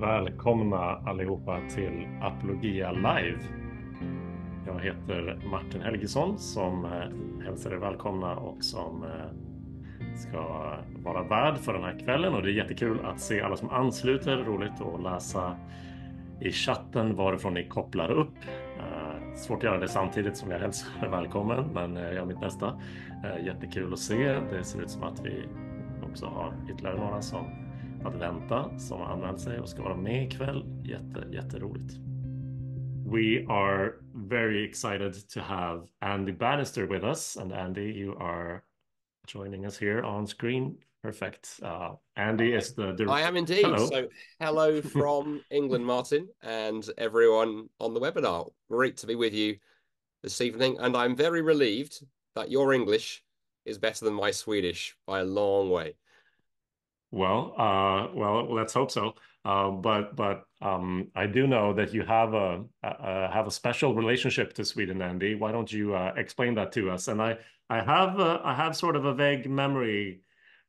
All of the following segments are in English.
Välkomna allihopa till Apologia Live. Jag heter Martin Helgesson som hälsar er välkomna och som ska vara värd för den här kvällen. Och det är jättekul att se alla som ansluter. Roligt att läsa i chatten varifrån ni kopplar upp. Svårt att göra det samtidigt som jag hälsar er välkommen, men jag gör mitt bästa. Jättekul att se. Det ser ut som att vi också har ytterligare några som att vänta, som har använt sig och ska vara med ikväll. Jätteroligt. We are very excited to have Andy Bannister with us. And Andy, you are joining us here on screen. Perfect. Andy is the director. I am indeed. Hello. So hello from England, Martin, and everyone on the webinar. Great to be with you this evening. And I'm very relieved that your English is better than my Swedish by a long way. Well, let's hope so. But I do know that you have a special relationship to Sweden, Andy. Why don't you explain that to us? And I have sort of a vague memory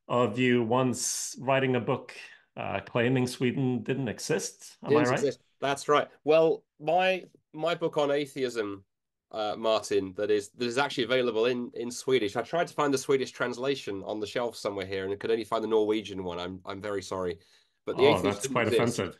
of you once writing a book claiming Sweden didn't exist. Am I right? That's right. Well, my book on atheism, Martin, that is actually available in Swedish. I tried to find the Swedish translation on the shelf somewhere here and could only find the Norwegian one. I'm very sorry, but the atheist that's quite offensive.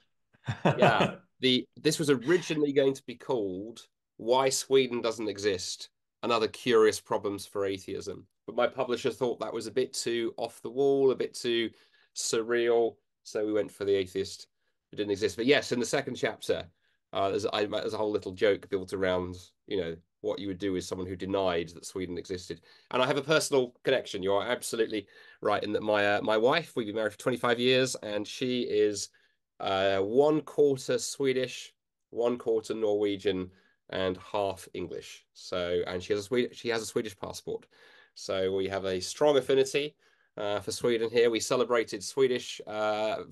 Yeah, this was originally going to be called "Why Sweden Doesn't Exist and Other Curious Problems for Atheism," but my publisher thought that was a bit too off the wall, a bit too surreal, so we went for "The Atheist Who Didn't Exist." But yes, in the second chapter, there's a whole little joke built around, you know, what you would do with someone who denied that Sweden existed. And I have a personal connection. You are absolutely right in that my wife, we've been married for 25 years, and she is 1/4 Swedish, 1/4 Norwegian, and half English. So, and she has a Swedish passport. So we have a strong affinity for Sweden here. We celebrated Swedish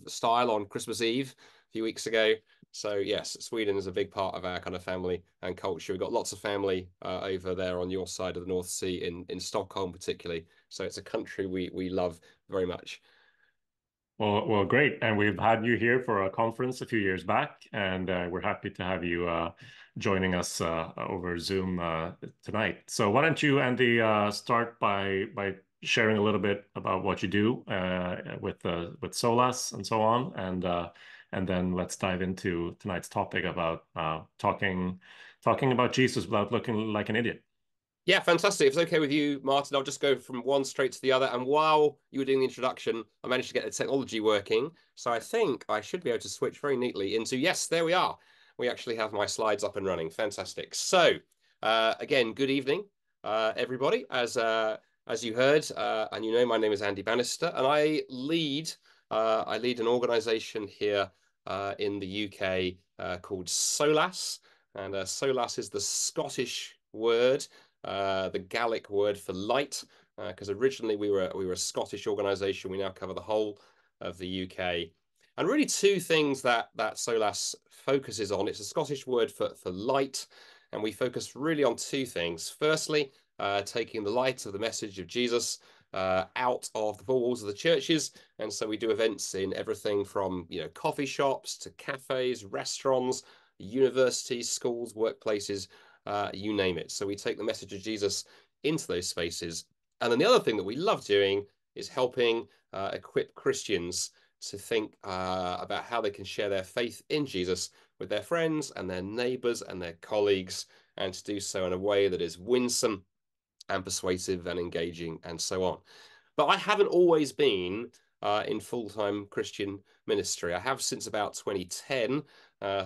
style on Christmas Eve a few weeks ago. So yes, Sweden is a big part of our kind of family and culture. We've got lots of family over there on your side of the North Sea, in Stockholm particularly. So it's a country we love very much. Well, great. And we've had you here for a conference a few years back, and we're happy to have you joining us over Zoom tonight. So why don't you, Andy, start by sharing a little bit about what you do with SOLAS and so on, and then let's dive into tonight's topic about talking about Jesus without looking like an idiot. Yeah, fantastic. If it's okay with you, Martin, I'll just go from one straight to the other. And while you were doing the introduction, I managed to get the technology working. So I think I should be able to switch very neatly into, yes, there we are. We actually have my slides up and running. Fantastic. So again, good evening, everybody. As you heard, and you know, my name is Andy Bannister, and I lead an organization here in the UK called SOLAS, and SOLAS is the Scottish word, the Gaelic word for light, because originally we were a Scottish organization. We now cover the whole of the UK. And really two things that SOLAS focuses on. It's a Scottish word for light, and we focus really on two things. Firstly, taking the light of the message of Jesus out of the four walls of the churches, and so we do events in everything from, you know, coffee shops to cafes, restaurants, universities, schools, workplaces, you name it. So we take the message of Jesus into those spaces. And then the other thing that we love doing is helping equip Christians to think about how they can share their faith in Jesus with their friends and their neighbors and their colleagues, and to do so in a way that is winsome and persuasive and engaging and so on. But I haven't always been in full-time Christian ministry. I have since about 2010,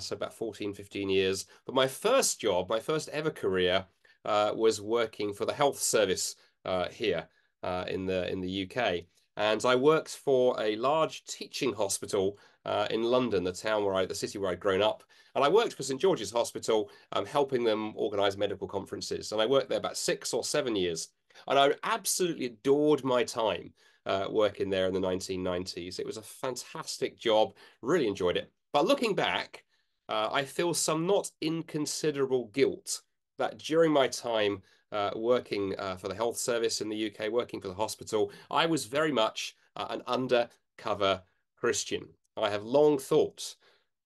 so about 14, 15 years. But my first job, my first ever career, was working for the health service here in the UK. And I worked for a large teaching hospital in London, the city where I'd grown up. And I worked for St George's Hospital, helping them organise medical conferences. And I worked there about 6 or 7 years. And I absolutely adored my time working there in the 1990s. It was a fantastic job, really enjoyed it. But looking back, I feel some not inconsiderable guilt that during my time working for the health service in the UK, working for the hospital, I was very much an undercover Christian. I have long thought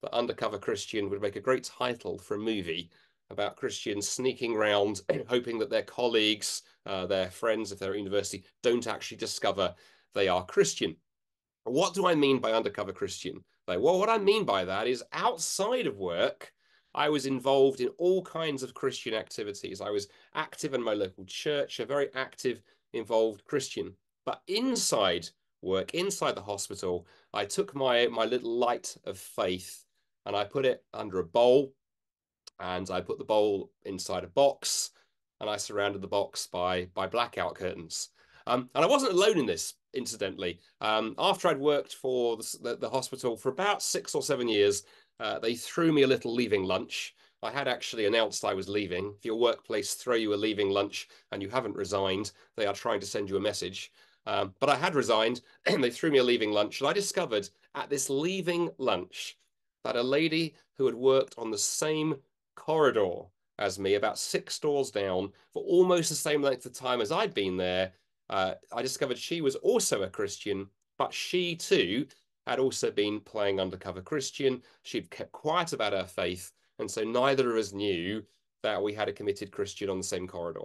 that Undercover Christian would make a great title for a movie about Christians sneaking around, hoping that their colleagues, their friends, if they're at university, don't actually discover they are Christian. What do I mean by Undercover Christian? Like, well, what I mean by that is outside of work, I was involved in all kinds of Christian activities. I was active in my local church, a very active, involved Christian. But inside work, inside the hospital, I took my little light of faith and I put it under a bowl. And I put the bowl inside a box, and I surrounded the box by blackout curtains. And I wasn't alone in this, incidentally. After I'd worked for the hospital for about 6 or 7 years, they threw me a little leaving lunch. I had actually announced I was leaving. If your workplace throw you a leaving lunch and you haven't resigned, they are trying to send you a message. But I had resigned, and they threw me a leaving lunch. And I discovered at this leaving lunch that a lady who had worked on the same corridor as me, about 6 doors down, for almost the same length of time as I'd been there, I discovered she was also a Christian, but she too had also been playing Undercover Christian. She'd kept quiet about her faith, and so neither of us knew that we had a committed Christian on the same corridor.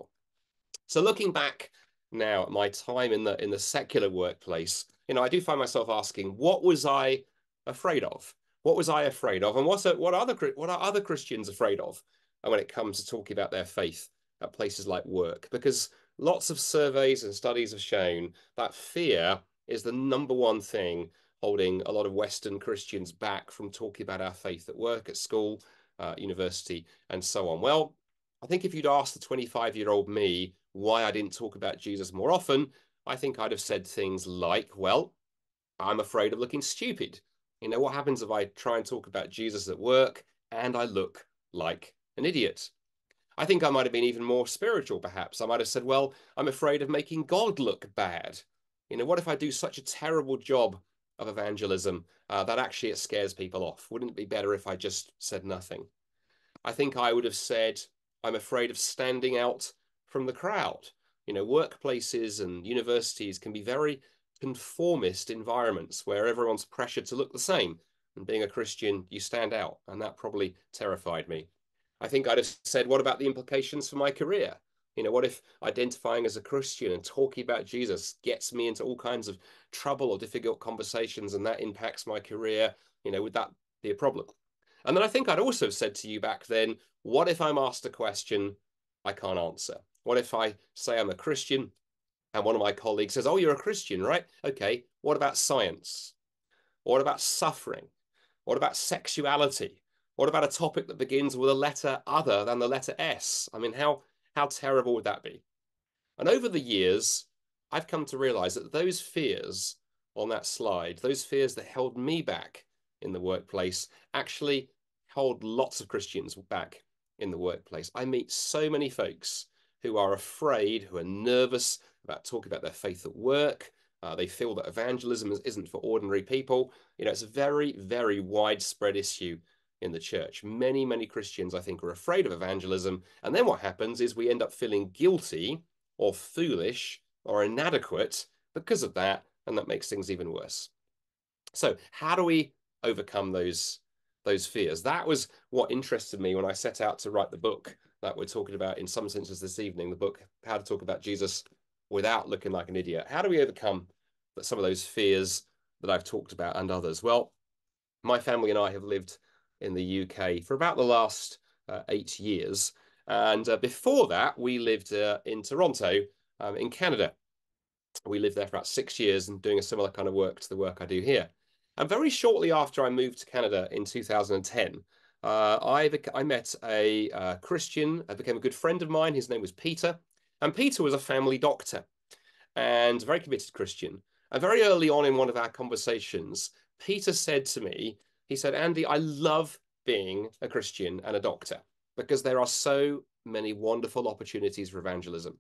So looking back now at my time in the secular workplace, you know, I do find myself asking, what was I afraid of? What was I afraid of? And what are other Christians afraid of when it comes to talking about their faith at places like work? Because lots of surveys and studies have shown that fear is the #1 thing holding a lot of Western Christians back from talking about our faith at work, at school, university, and so on. Well, I think if you'd asked the 25-year-old me why I didn't talk about Jesus more often, I think I'd have said things like, well, I'm afraid of looking stupid. You know, what happens if I try and talk about Jesus at work and I look like an idiot? I think I might have been even more spiritual, perhaps. I might have said, well, I'm afraid of making God look bad. You know, what if I do such a terrible job of evangelism that actually it scares people off? Wouldn't it be better if I just said nothing? I think I would have said, I'm afraid of standing out from the crowd. You know, workplaces and universities can be very conformist environments where everyone's pressured to look the same, and being a Christian, you stand out, and that probably terrified me. I think I'd have said, what about the implications for my career? You know, what if identifying as a Christian and talking about Jesus gets me into all kinds of trouble or difficult conversations, and that impacts my career? You know, would that be a problem? And then I think I'd also have said to you back then, what if I'm asked a question I can't answer? What if I say I'm a Christian and one of my colleagues says, oh, you're a Christian, right? Okay, what about science? What about suffering? What about sexuality? What about a topic that begins with a letter other than the letter S? I mean, how terrible would that be? And over the years, I've come to realize that those fears on that slide, those fears that held me back in the workplace, actually hold lots of Christians back in the workplace. I meet so many folks who are afraid, who are nervous about talking about their faith at work. They feel that evangelism isn't for ordinary people. You know, it's a very, very widespread issue in the church. Many, many Christians, I think, are afraid of evangelism. And then what happens is we end up feeling guilty or foolish or inadequate because of that. And that makes things even worse. So how do we overcome those fears? That was what interested me when I set out to write the book that we're talking about in some senses this evening, the book, How to Talk About Jesus Without Looking Like an Idiot. How do we overcome some of those fears that I've talked about and others? Well, my family and I have lived in the UK for about the last 8 years. And before that, we lived in Toronto, in Canada. We lived there for about 6 years and doing a similar kind of work to the work I do here. And very shortly after I moved to Canada in 2010, I met a Christian. I became a good friend of mine. His name was Peter. And Peter was a family doctor and a very committed Christian. And very early on in one of our conversations, Peter said to me, he said, Andy, I love being a Christian and a doctor because there are so many wonderful opportunities for evangelism.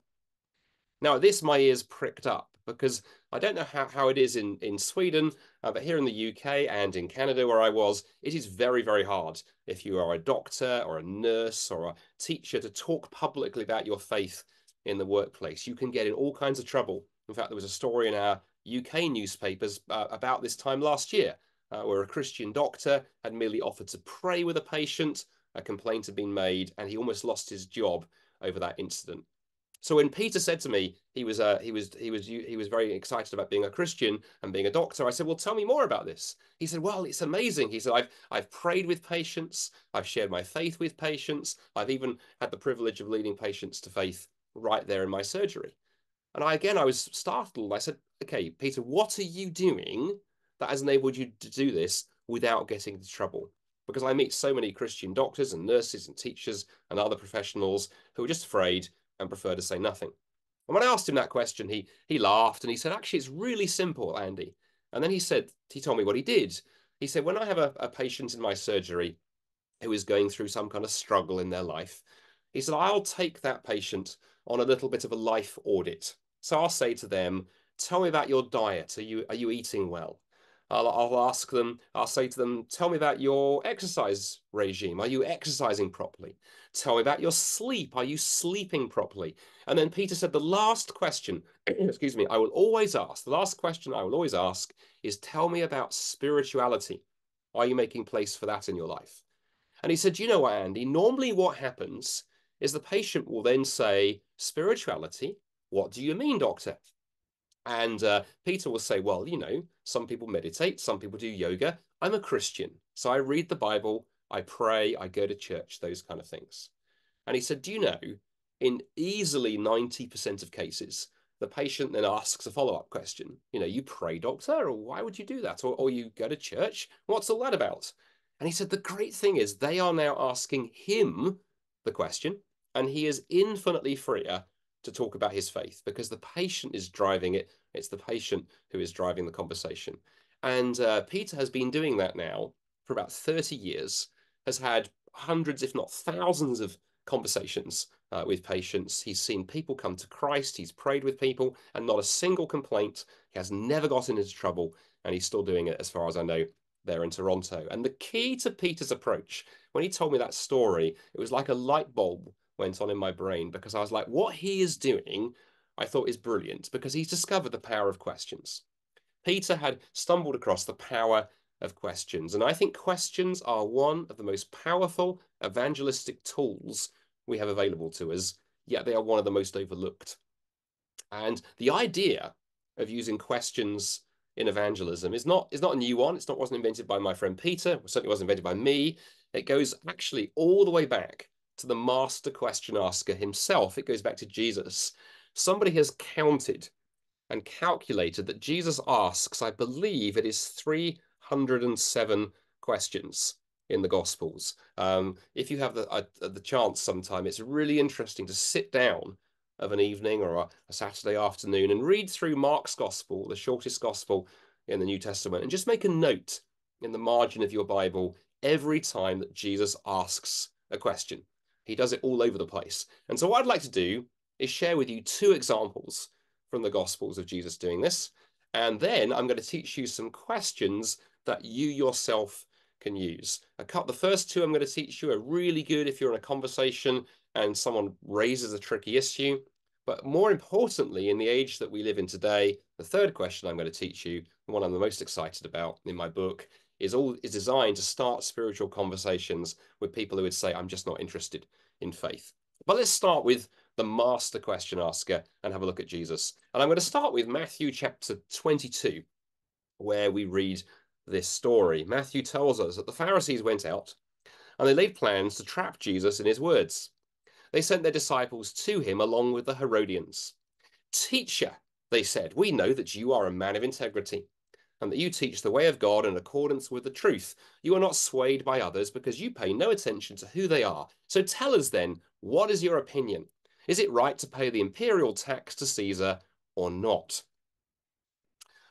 Now, at this, my ears pricked up because I don't know how it is in Sweden, but here in the UK and in Canada where I was, it is very, very hard if you are a doctor or a nurse or a teacher to talk publicly about your faith in the workplace. You can get in all kinds of trouble. In fact, there was a story in our UK newspapers about this time last year where a Christian doctor had merely offered to pray with a patient. A complaint had been made, and he almost lost his job over that incident. So when Peter said to me he was very excited about being a Christian and being a doctor, I said, "Well, tell me more about this." He said, "Well, it's amazing." He said, "I've prayed with patients. I've shared my faith with patients. I've even had the privilege of leading patients to faith right there in my surgery." And I was startled. I said, "Okay, Peter, what are you doing that has enabled you to do this without getting into trouble?" Because I meet so many Christian doctors and nurses and teachers and other professionals who are just afraid and prefer to say nothing. And when I asked him that question, he laughed and he said, "Actually, it's really simple, Andy." And then he told me what he did. He said, "When I have a patient in my surgery who is going through some kind of struggle in their life," he said, "I'll take that patient on a little bit of a life audit. So I'll say to them, tell me about your diet. Are you eating well? I'll say to them, tell me about your exercise regime. Are you exercising properly? Tell me about your sleep. Are you sleeping properly?" And then Peter said, "The last question, excuse me, I will always ask, the last question I will always ask is, tell me about spirituality. Are you making place for that in your life?" And he said, "You know what, Andy, normally what happens is the patient will then say, spirituality, what do you mean, doctor?" And Peter will say, "Well, you know, some people meditate, some people do yoga. I'm a Christian, so I read the Bible, I pray, I go to church, those kind of things." And he said, "Do you know, in easily 90% of cases, the patient then asks a follow-up question. You know, you pray, doctor, or why would you do that? Or you go to church, what's all that about?" And he said, the great thing is they are now asking him the question, and he is infinitely freer to talk about his faith because the patient is driving it. It's the patient who is driving the conversation. And Peter has been doing that now for about 30 years, has had hundreds, if not thousands of conversations with patients. He's seen people come to Christ. He's prayed with people and not a single complaint. He has never gotten into trouble, and he's still doing it as far as I know there in Toronto. And the key to Peter's approach, when he told me that story, it was like a light bulb went on in my brain, because I was like, what he is doing, I thought, is brilliant, because he's discovered the power of questions. Peter had stumbled across the power of questions, and I think questions are one of the most powerful evangelistic tools we have available to us, yet they are one of the most overlooked. And the idea of using questions in evangelism is not a new one. It wasn't invented by my friend Peter. It certainly wasn't invented by me. It goes actually all the way back to the master question asker himself. It goes back to Jesus. Somebody has counted and calculated that Jesus asks, I believe it is 307 questions in the Gospels. If you have the chance sometime, it's really interesting to sit down of an evening or a Saturday afternoon and read through Mark's Gospel, the shortest Gospel in the New Testament, and just make a note in the margin of your Bible every time that Jesus asks a question. He does it all over the place. And so what I'd like to do is share with you two examples from the Gospels of Jesus doing this. And then I'm going to teach you some questions that you yourself can use. The first two I'm going to teach you are really good if you're in a conversation and someone raises a tricky issue. But more importantly, in the age that we live in today, the third question I'm going to teach you, the one I'm the most excited about in my book, is designed to start spiritual conversations with people who would say, I'm just not interested in faith. But let's start with the master question asker and have a look at Jesus. And I'm going to start with Matthew chapter 22, where we read this story. Matthew tells us that the Pharisees went out and they laid plans to trap Jesus in his words. They sent their disciples to him along with the Herodians. "Teacher," they said, "we know that you are a man of integrity and that you teach the way of God in accordance with the truth. You are not swayed by others because you pay no attention to who they are. So tell us then, what is your opinion? Is it right to pay the imperial tax to Caesar or not?"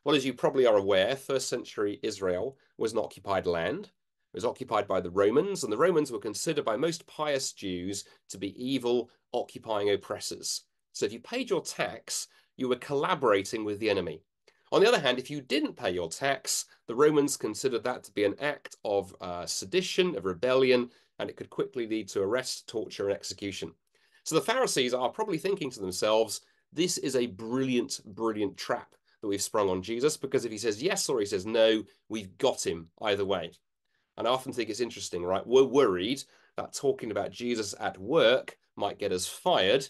Well, as you probably are aware, first century Israel was an occupied land. It was occupied by the Romans, and the Romans were considered by most pious Jews to be evil, occupying oppressors. So if you paid your tax, you were collaborating with the enemy. On the other hand, if you didn't pay your tax, the Romans considered that to be an act of sedition, of rebellion, and it could quickly lead to arrest, torture, and execution. So the Pharisees are probably thinking to themselves, this is a brilliant, brilliant trap that we've sprung on Jesus, because if he says yes or he says no, we've got him either way. And I often think it's interesting, right? We're worried that talking about Jesus at work might get us fired.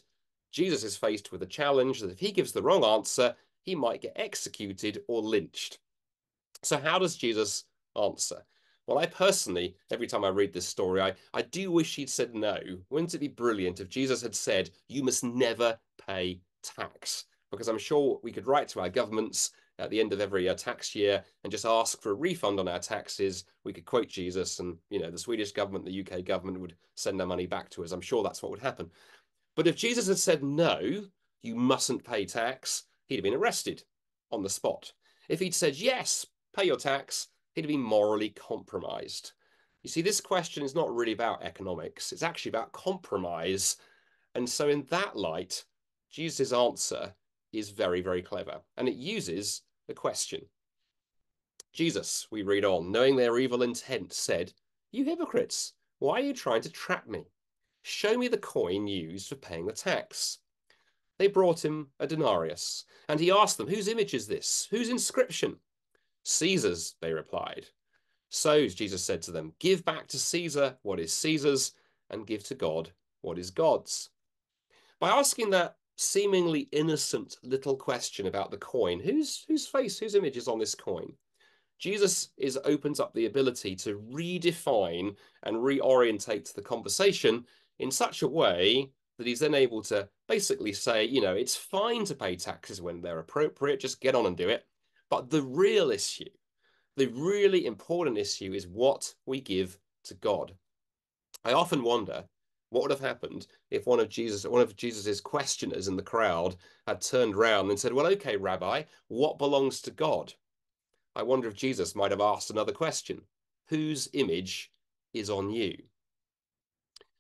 Jesus is faced with a challenge that if he gives the wrong answer, he might get executed or lynched. So how does Jesus answer? Well, I personally, every time I read this story, I do wish he'd said no. Wouldn't it be brilliant if Jesus had said, you must never pay tax? Because I'm sure we could write to our governments at the end of every tax year and just ask for a refund on our taxes. We could quote Jesus and, you know, the Swedish government, the UK government would send our money back to us. I'm sure that's what would happen. But if Jesus had said, no, you mustn't pay tax, he'd have been arrested on the spot. If he'd said, yes, pay your tax, he'd have been morally compromised. You see, this question is not really about economics. It's actually about compromise. And so in that light, Jesus' answer is very, very clever. And it uses the question. Jesus, we read on, knowing their evil intent, said, you hypocrites, why are you trying to trap me? Show me the coin used for paying the tax. They brought him a denarius, and he asked them, whose image is this? Whose inscription? Caesar's, they replied. So Jesus said to them, give back to Caesar what is Caesar's, and give to God what is God's. By asking that seemingly innocent little question about the coin, whose face, whose image is on this coin, Jesus opens up the ability to redefine and reorientate the conversation in such a way that he's then able to basically say, you know, it's fine to pay taxes when they're appropriate, just get on and do it. But the real issue, the really important issue, is what we give to God. I often wonder what would have happened if one of Jesus's questioners in the crowd had turned round and said, well, okay, Rabbi, what belongs to God? I wonder if Jesus might have asked another question. Whose image is on you?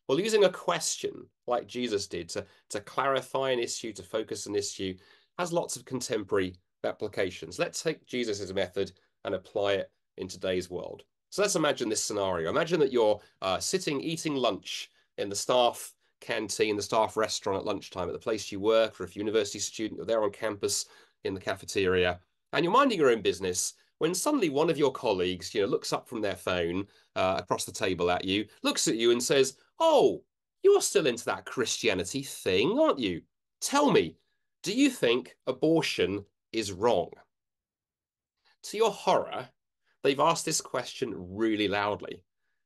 Well, using a question like Jesus did to clarify an issue, to focus an issue, has lots of contemporary applications. Let's take Jesus's method and apply it in today's world. So let's imagine this scenario. Imagine that you're sitting, eating lunch in the staff canteen, the staff restaurant at lunchtime at the place you work, or if you're a university student, you're there on campus in the cafeteria, and you're minding your own business when suddenly one of your colleagues, you know, looks up from their phone across the table at you, looks at you and says, oh, you're still into that Christianity thing, aren't you? Tell me, do you think abortion is wrong? To your horror, they've asked this question really loudly,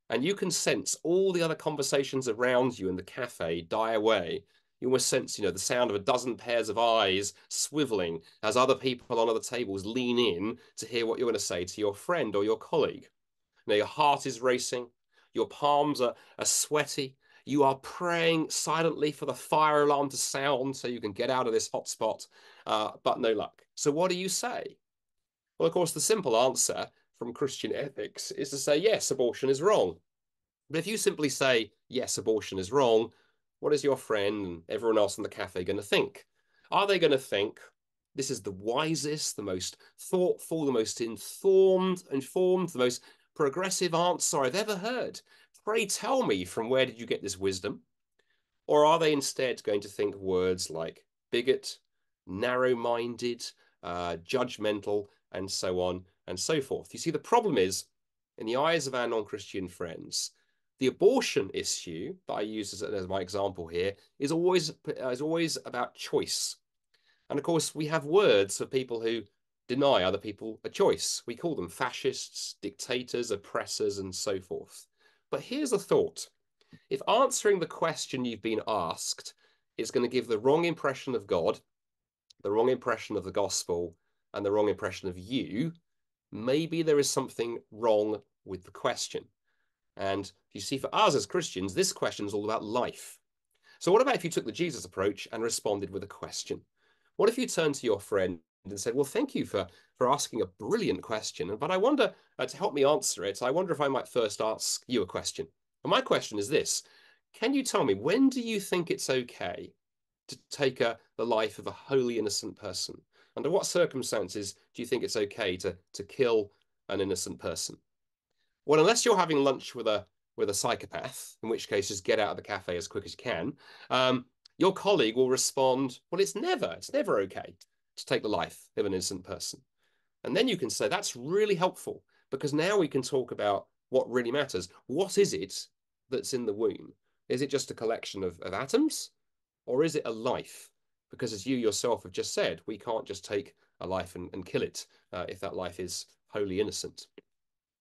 and you can sense all the other conversations around you in the cafe die away. You almost sense, you know, the sound of a dozen pairs of eyes swiveling as other people on other tables lean in to hear what you're going to say to your friend or your colleague. Now your heart is racing, your palms are sweaty, you are praying silently for the fire alarm to sound so you can get out of this hot spot, but no luck. So what do you say? Well, of course, the simple answer from Christian ethics is to say, yes, abortion is wrong. But if you simply say, yes, abortion is wrong, what is your friend and everyone else in the cafe going to think? Are they going to think this is the wisest, the most thoughtful, the most informed, the most progressive answer I've ever heard? Pray tell me, from where did you get this wisdom? Or are they instead going to think words like bigot, narrow-minded, judgmental, and so on and so forth? You see, the problem is, in the eyes of our non-Christian friends, the abortion issue that I use as my example here is always about choice. And of course, we have words for people who deny other people a choice. We call them fascists, dictators, oppressors, and so forth. But here's a thought. If answering the question you've been asked is going to give the wrong impression of God, the wrong impression of the gospel, and the wrong impression of you, maybe there is something wrong with the question. And you see, for us as Christians, this question is all about life. So what about if you took the Jesus approach and responded with a question? What if you turned to your friend and said, well, thank you for asking a brilliant question, but I wonder, to help me answer it, I wonder if I might first ask you a question. And my question is this: can you tell me, when do you think it's okay to take the life of a wholly innocent person? Under what circumstances do you think it's okay to kill an innocent person? Well, unless you're having lunch with a psychopath, in which case just get out of the cafe as quick as you can, your colleague will respond, well, it's never okay. to take the life of an innocent person. And then you can say that's really helpful, because now we can talk about what really matters. What is it that's in the womb? Is it just a collection of atoms, or is it a life? Because as you yourself have just said, we can't just take a life and kill it if that life is wholly innocent.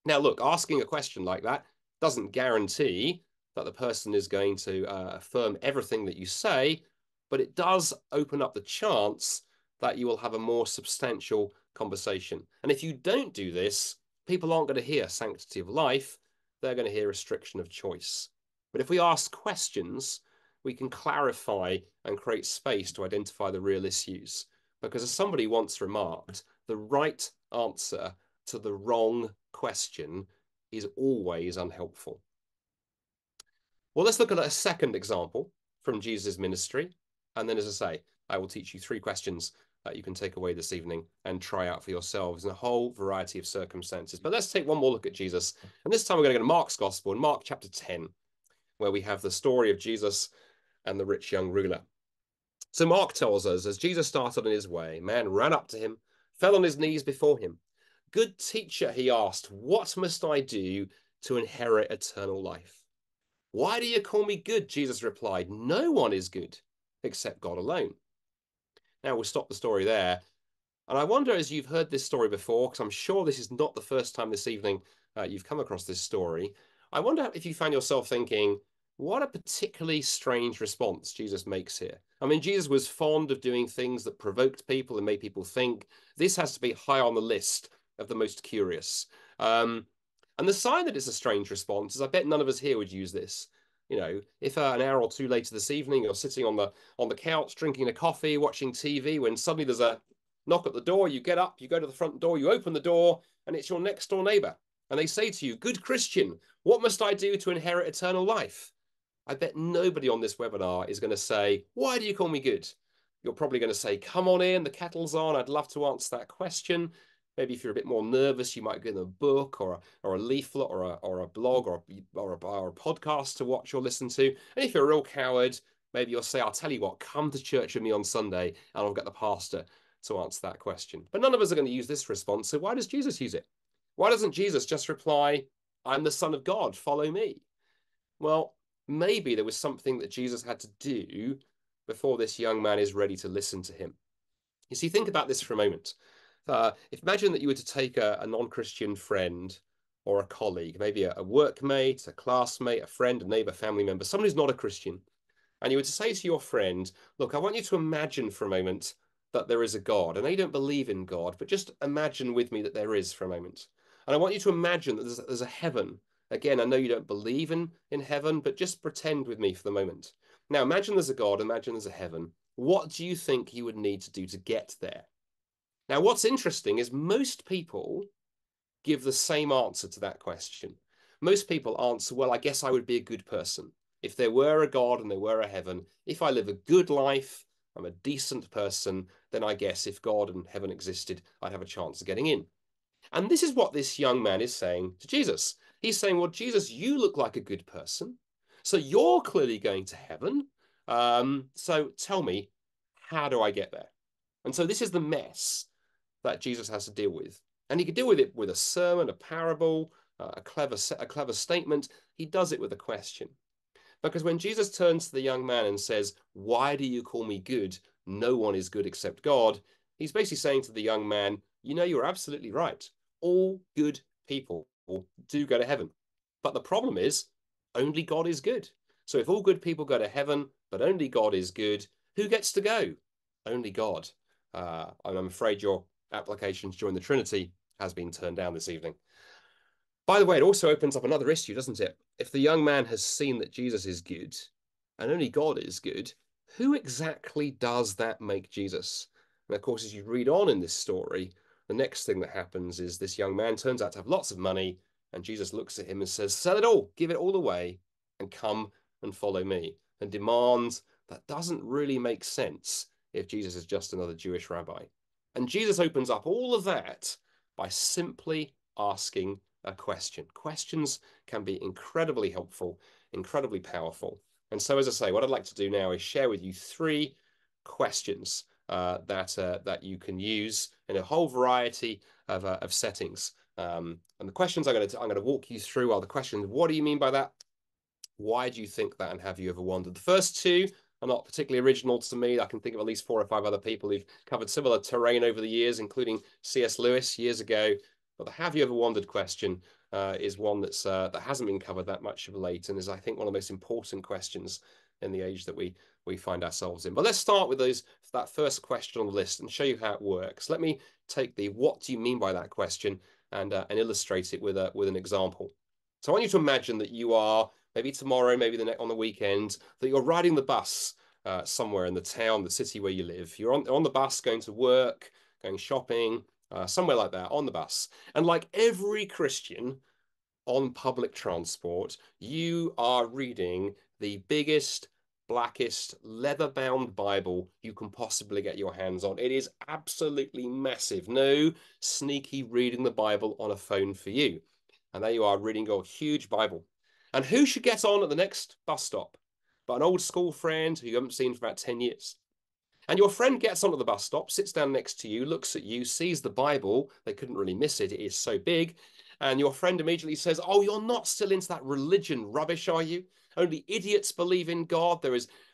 Now, look, asking a question like that doesn't guarantee that the person is going to affirm everything that you say, but it does open up the chance that you will have a more substantial conversation. And if you don't do this, people aren't going to hear sanctity of life. They're going to hear restriction of choice. But if we ask questions, we can clarify and create space to identify the real issues. Because as somebody once remarked, the right answer to the wrong question is always unhelpful. Well, let's look at a second example from Jesus' ministry. And then, as I say, I will teach you three questions that you can take away this evening and try out for yourselves in a whole variety of circumstances. But let's take one more look at Jesus. And this time we're going to go to Mark's Gospel, in Mark chapter 10, where we have the story of Jesus and the rich young ruler. So Mark tells us, as Jesus started on his way, a man ran up to him, fell on his knees before him. "Good teacher," he asked, "what must I do to inherit eternal life?" "Why do you call me good?" Jesus replied. "No one is good except God alone." Now we'll stop the story there. And I wonder, as you've heard this story before, because I'm sure this is not the first time this evening you've come across this story, I wonder if you found yourself thinking, what a particularly strange response Jesus makes here. I mean, Jesus was fond of doing things that provoked people and made people think. This has to be high on the list of the most curious. And the sign that it's a strange response is, I bet none of us here would use this. You know, if an hour or two later this evening, you're sitting on the couch, drinking a coffee, watching TV, when suddenly there's a knock at the door, you get up, you go to the front door, you open the door, and it's your next door neighbor. And they say to you, "Good Christian, what must I do to inherit eternal life?" I bet nobody on this webinar is going to say, "Why do you call me good?" You're probably going to say, "Come on in, the kettle's on, I'd love to answer that question." Maybe if you're a bit more nervous, you might get a book or a leaflet or a blog or a podcast to watch or listen to. And if you're a real coward, maybe you'll say, "I'll tell you what, come to church with me on Sunday and I'll get the pastor to answer that question." But none of us are going to use this response. So why does Jesus use it? Why doesn't Jesus just reply, "I'm the Son of God, follow me"? Well, maybe there was something that Jesus had to do before this young man is ready to listen to him. You see, think about this for a moment. Imagine that you were to take a non-Christian friend or a colleague, maybe a workmate, a classmate, a friend, a neighbor, family member, someone who's not a Christian. And you were to say to your friend, "Look, I want you to imagine for a moment that there is a God. I know you don't believe in God, but just imagine with me that there is for a moment. And I want you to imagine that there's a heaven. Again, I know you don't believe in heaven, but just pretend with me for the moment. Now, imagine there's a God, imagine there's a heaven. What do you think you would need to do to get there?" Now, what's interesting is most people give the same answer to that question. Most people answer, "Well, I guess I would be a good person. If there were a God and there were a heaven, if I live a good life, I'm a decent person, then I guess if God and heaven existed, I'd have a chance of getting in." And this is what this young man is saying to Jesus. He's saying, "Well, Jesus, you look like a good person, so you're clearly going to heaven. So tell me, how do I get there?" And so this is the mess that Jesus has to deal with. And he could deal with it with a sermon, a parable, a clever statement. He does it with a question. Because when Jesus turns to the young man and says, "Why do you call me good? No one is good except God," he's basically saying to the young man, "You know, you're absolutely right. All good people do go to heaven. But the problem is only God is good. So if all good people go to heaven, but only God is good, who gets to go? Only God." And I'm afraid you're application to join the Trinity has been turned down this evening. By the way, it also opens up another issue, doesn't it? If the young man has seen that Jesus is good and only God is good, who exactly does that make Jesus? And of course, as you read on in this story, the next thing that happens is this young man turns out to have lots of money, and Jesus looks at him and says, "Sell it all, give it all away, and come and follow me," and demands that doesn't really make sense if Jesus is just another Jewish rabbi. And Jesus opens up all of that by simply asking a question. Questions can be incredibly helpful, incredibly powerful. And so, as I say, what I'd like to do now is share with you three questions that you can use in a whole variety of settings. And the questions I'm going to walk you through are the questions: what do you mean by that? Why do you think that? And have you ever wondered? The first two are not particularly original to me. I can think of at least 4 or 5 other people who've covered similar terrain over the years, including C.S. Lewis years ago. But the have you ever wondered question is one that's that hasn't been covered that much of late, and is, I think, one of the most important questions in the age that we find ourselves in. But let's start with that first question on the list and show you how it works. Let me take the what do you mean by that question and illustrate it with an example. So I want you to imagine that you are, maybe tomorrow, maybe on the weekend, that you're riding the bus somewhere in the town, the city where you live. You're on the bus going to work, going shopping, somewhere like that, on the bus. And like every Christian on public transport, you are reading the biggest, blackest, leather-bound Bible you can possibly get your hands on. It is absolutely massive. No sneaky reading the Bible on a phone for you. And there you are reading your huge Bible. And who should get on at the next bus stop but an old school friend who you haven't seen for about 10 years? And your friend gets onto the bus stop, sits down next to you, looks at you, sees the Bible. They couldn't really miss it. It is so big. And your friend immediately says, "Oh, you're not still into that religion rubbish, are you? Only idiots believe in God.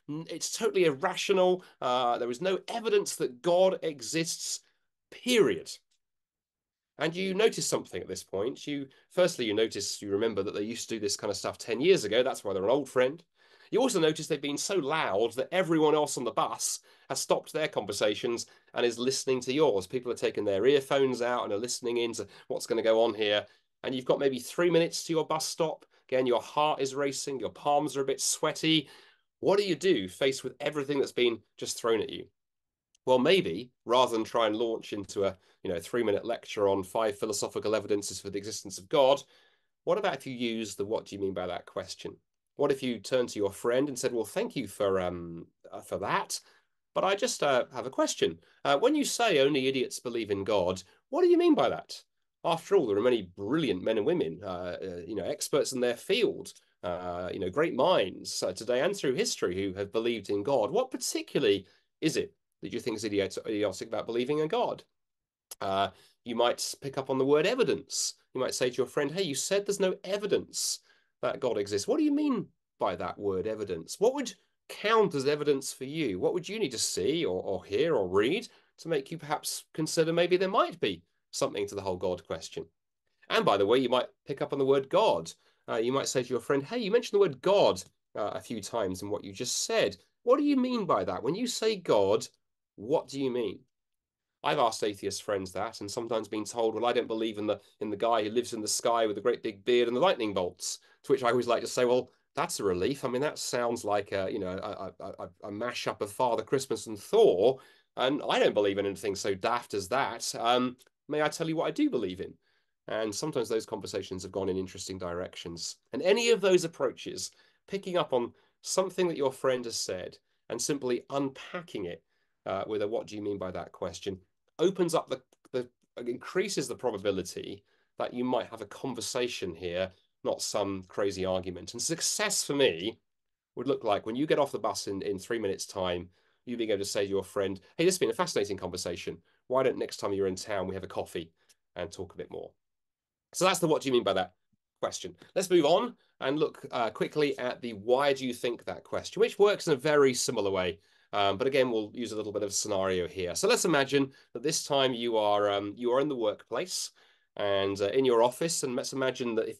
It's totally irrational. There is no evidence that God exists, period." And you notice something at this point. You remember that they used to do this kind of stuff 10 years ago. That's why they're an old friend. You also notice they've been so loud that everyone else on the bus has stopped their conversations and is listening to yours. People are taking their earphones out and are listening in to what's going to go on here. And you've got maybe 3 minutes to your bus stop. Again, your heart is racing. Your palms are a bit sweaty. What do you do faced with everything that's been just thrown at you? Well, maybe rather than try and launch into a 3-minute lecture on 5 philosophical evidences for the existence of God, what about if you use the what do you mean by that question? What if you turn to your friend and said, "Well, thank you for that, but I just have a question. When you say only idiots believe in God, what do you mean by that? After all, there are many brilliant men and women, experts in their field, great minds today and through history who have believed in God. What particularly is it that you think is idiotic about believing in God?" You might pick up on the word evidence. You might say to your friend, "Hey, you said there's no evidence that God exists. What do you mean by that word evidence? What would count as evidence for you? What would you need to see or hear or read to make you perhaps consider maybe there might be something to the whole God question?" And by the way, you might pick up on the word God. You might say to your friend, "Hey, you mentioned the word God a few times in what you just said. What do you mean by that? When you say God, what do you mean?" I've asked atheist friends that and sometimes been told, "Well, I don't believe in the guy who lives in the sky with the great big beard and the lightning bolts." To which I always like to say, "Well, that's a relief. I mean, that sounds like a mash-up of Father Christmas and Thor, and I don't believe in anything so daft as that. May I tell you what I do believe in?" And sometimes those conversations have gone in interesting directions. And any of those approaches, picking up on something that your friend has said and simply unpacking it with a what do you mean by that question, opens up increases the probability that you might have a conversation here, not some crazy argument. And success for me would look like when you get off the bus in 3 minutes time, you being able to say to your friend, "Hey, this has been a fascinating conversation. Why don't next time you're in town, we have a coffee and talk a bit more?" So that's the what do you mean by that question. Let's move on and look quickly at the why do you think that question, which works in a very similar way. But again, we'll use a little bit of scenario here. So let's imagine that this time you are in the workplace and in your office. And let's imagine that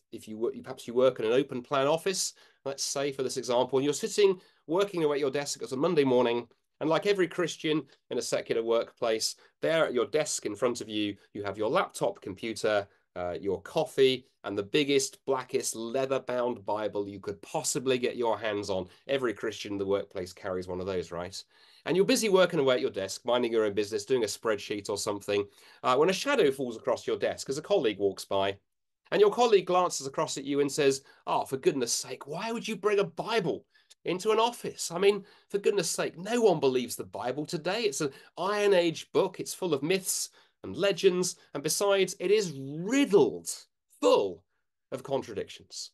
perhaps you work in an open plan office, let's say for this example, and you're sitting working away at your desk. It's a Monday morning. And like every Christian in a secular workplace, there at your desk in front of you, you have your laptop computer, your coffee, and the biggest, blackest, leather-bound Bible you could possibly get your hands on. Every Christian in the workplace carries one of those, right? And you're busy working away at your desk, minding your own business, doing a spreadsheet or something, when a shadow falls across your desk as a colleague walks by. And your colleague glances across at you and says, "Oh, for goodness sake, why would you bring a Bible into an office? I mean, for goodness sake, no one believes the Bible today. It's an Iron Age book. It's full of myths and legends, and besides, it is riddled, full of contradictions."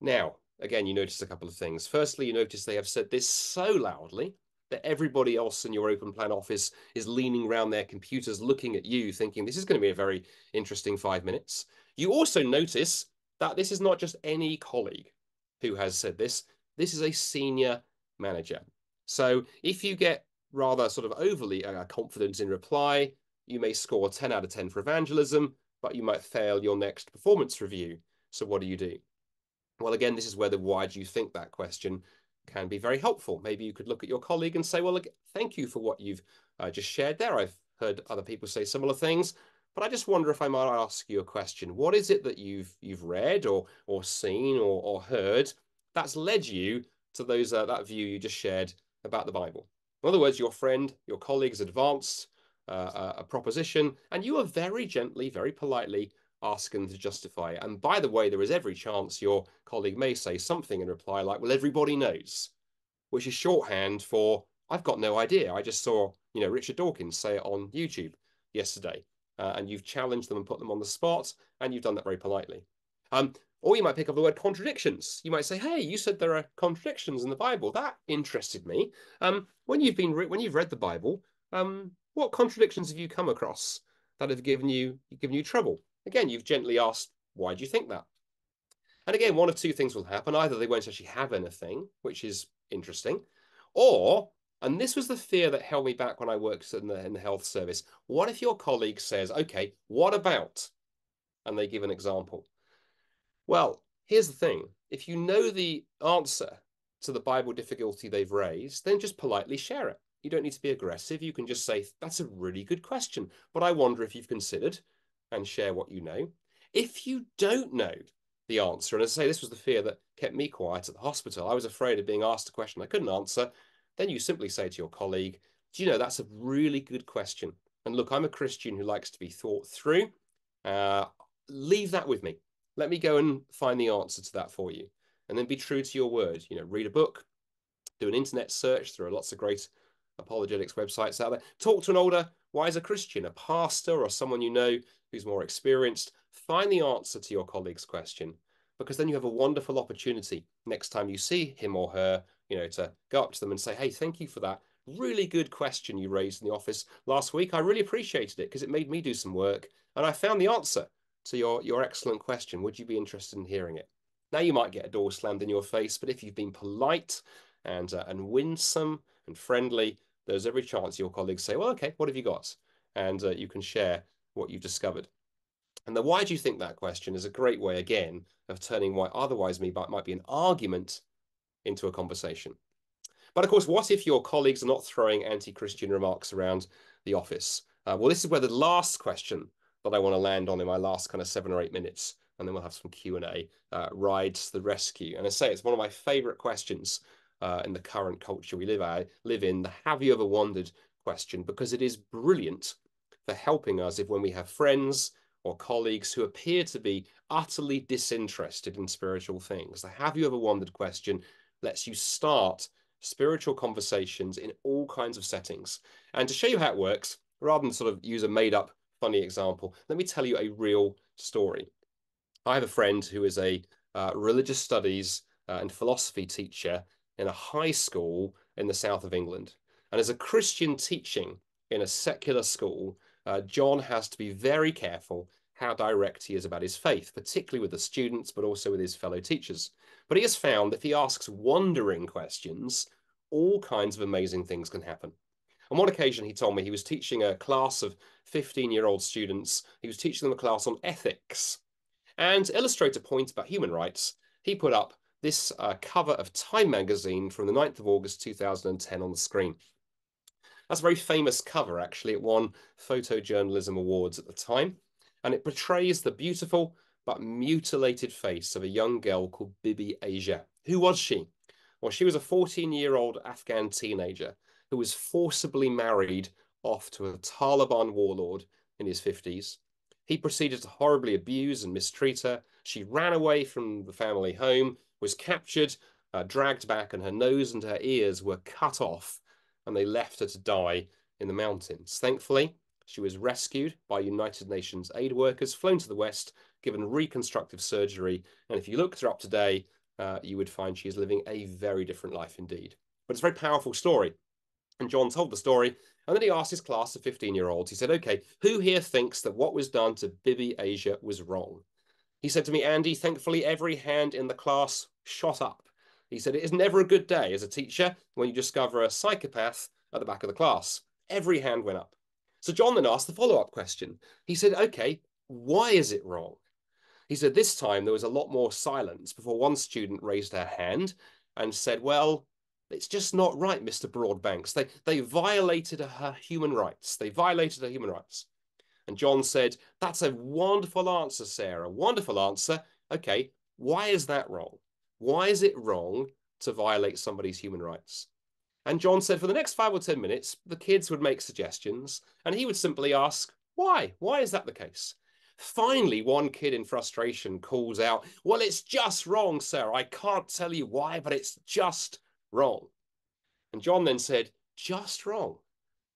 Now, again, you notice a couple of things. Firstly, you notice they have said this so loudly that everybody else in your open plan office is leaning around their computers, looking at you, thinking this is going to be a very interesting 5 minutes. You also notice that this is not just any colleague who has said this. This is a senior manager. So if you get rather sort of overly confident in reply, you may score 10 out of 10 for evangelism, but you might fail your next performance review. So what do you do? Well, again, this is where the why do you think that question can be very helpful. Maybe you could look at your colleague and say, well, look, thank you for what you've just shared there. I've heard other people say similar things, but I just wonder if I might ask you a question. What is it that you've read or seen or heard that's led you to those that view you just shared about the Bible? In other words, your friend, your colleague's advanced a proposition, and you are very gently, very politely asking them to justify it. And by the way, there is every chance your colleague may say something in reply like, well, everybody knows, which is shorthand for, I've got no idea. I just saw, you know, Richard Dawkins say it on YouTube yesterday, and you've challenged them and put them on the spot, and you've done that very politely. Or you might pick up the word contradictions. You might say, hey, you said there are contradictions in the Bible. That interested me. When you've read the Bible, what contradictions have you come across that have given you trouble? Again, you've gently asked, why do you think that? And again, one of two things will happen. Either they won't actually have anything, which is interesting, or, and this was the fear that held me back when I worked in the health service, what if your colleague says, okay, what about? And they give an example. Well, here's the thing. If you know the answer to the Bible difficulty they've raised, then just politely share it. You don't need to be aggressive. You can just say, that's a really good question, but I wonder if you've considered, and share what you know. If you don't know the answer, and as I say, this was the fear that kept me quiet at the hospital. I was afraid of being asked a question I couldn't answer. Then you simply say to your colleague, do you know, that's a really good question. And look, I'm a Christian who likes to be thought through. Leave that with me. Let me go and find the answer to that for you. And then be true to your word. You know, read a book, do an internet search. There are lots of great apologetics websites out there. Talk to an older, wiser Christian, a pastor or someone you know who's more experienced. Find the answer to your colleague's question, because then you have a wonderful opportunity next time you see him or her, you know, to go up to them and say, hey, thank you for that really good question you raised in the office last week. I really appreciated it because it made me do some work and I found the answer to your excellent question. Would you be interested in hearing it? Now, you might get a door slammed in your face, but if you've been polite and winsome and friendly, there's every chance your colleagues say, well, okay, what have you got? And you can share what you've discovered. And the why do you think that question is a great way, again, of turning what otherwise might be an argument into a conversation. But of course, what if your colleagues are not throwing anti-Christian remarks around the office? Well, this is where the last question that I want to land on in my last kind of 7 or 8 minutes, and then we'll have some Q&A, rides to the rescue. And I say it's one of my favorite questions in the current culture we live in, the have you ever wondered question, because it is brilliant for helping us if when we have friends or colleagues who appear to be utterly disinterested in spiritual things. The have you ever wondered question lets you start spiritual conversations in all kinds of settings. And to show you how it works, rather than sort of use a made up funny example, let me tell you a real story. I have a friend who is a religious studies and philosophy teacher in a high school in the south of England. And as a Christian teaching in a secular school, John has to be very careful how direct he is about his faith, particularly with the students, but also with his fellow teachers. But he has found that if he asks wandering questions, all kinds of amazing things can happen. On one occasion, he told me he was teaching a class of 15-year-old students. He was teaching them a class on ethics. And to illustrate a point about human rights, he put up this cover of Time magazine from the 9th of August 2010 on the screen. That's a very famous cover, actually. It won photojournalism awards at the time, and it portrays the beautiful but mutilated face of a young girl called Bibi Asia. Who was she? Well, she was a 14-year-old Afghan teenager who was forcibly married off to a Taliban warlord in his 50s. He proceeded to horribly abuse and mistreat her. She ran away from the family home, was captured, dragged back, and her nose and her ears were cut off, and they left her to die in the mountains. Thankfully, she was rescued by United Nations aid workers, flown to the West, given reconstructive surgery, and if you looked her up today, you would find she is living a very different life indeed. But it's a very powerful story, And John told the story, and then he asked his class of 15-year-olds, he said, okay, who here thinks that what was done to Bibi Asia was wrong? He said to me, Andy, thankfully every hand in the class shot up. He said, it is never a good day as a teacher when you discover a psychopath at the back of the class. Every hand went up. So John then asked the follow-up question. He said, okay, why is it wrong? He said, this time there was a lot more silence before one student raised her hand and said, well, it's just not right, Mr. Broadbanks. They violated her human rights. They violated her human rights. And John said, that's a wonderful answer, Sarah, wonderful answer. Okay, why is that wrong? Why is it wrong to violate somebody's human rights? And John said for the next 5 or 10 minutes, the kids would make suggestions and he would simply ask, why? Why is that the case? Finally, one kid in frustration calls out, well, it's just wrong, Sarah. I can't tell you why, but it's just wrong. And John then said, just wrong.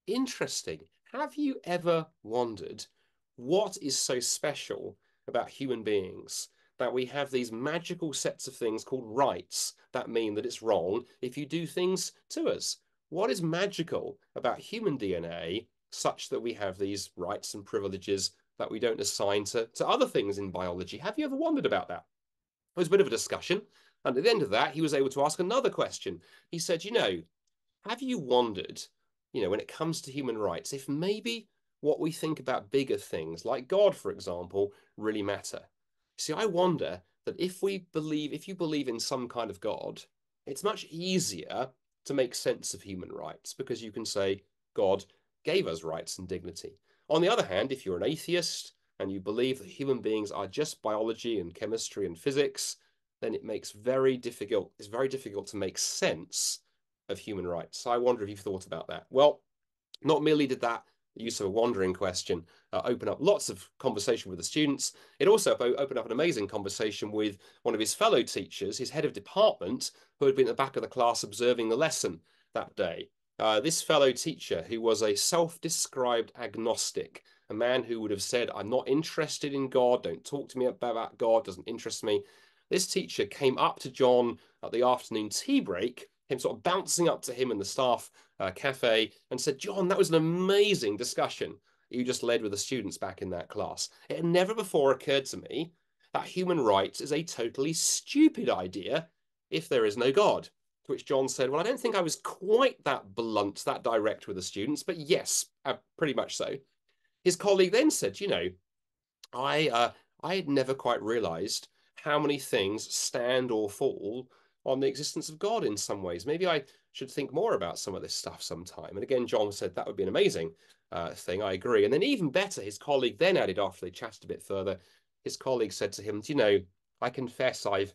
Interesting. Have you ever wondered what is so special about human beings that we have these magical sets of things called rights that mean that it's wrong if you do things to us? What is magical about human DNA such that we have these rights and privileges that we don't assign to other things in biology? Have you ever wondered about that? It was a bit of a discussion. And at the end of that, he was able to ask another question. He said, you know, have you wondered, you know, when it comes to human rights, if maybe what we think about bigger things like God, for example, really matter? See, I wonder that if you believe in some kind of God, it's much easier to make sense of human rights because you can say God gave us rights and dignity. On the other hand, if you're an atheist and you believe that human beings are just biology and chemistry and physics, then it's very difficult to make sense of human rights. So I wonder if you've thought about that. Well, not merely did that use of a wandering question open up lots of conversation with the students, it also opened up an amazing conversation with one of his fellow teachers, his head of department, who had been at the back of the class observing the lesson that day. This fellow teacher, who was a self-described agnostic, a man who would have said, I'm not interested in God, don't talk to me about God, doesn't interest me. This teacher came up to John at the afternoon tea break, him sort of bouncing up to him in the staff cafe, and said, John, that was an amazing discussion you just led with the students back in that class. It had never before occurred to me that human rights is a totally stupid idea if there is no God. To which John said, well, I don't think I was quite that blunt, that direct with the students, but yes, pretty much so. His colleague then said, you know, I had never quite realized how many things stand or fall on the existence of God in some ways. Maybe I should think more about some of this stuff sometime. And again, John said that would be an amazing thing. I agree. And then even better, his colleague then added, after they chatted a bit further, his colleague said to him, do you know, I confess I've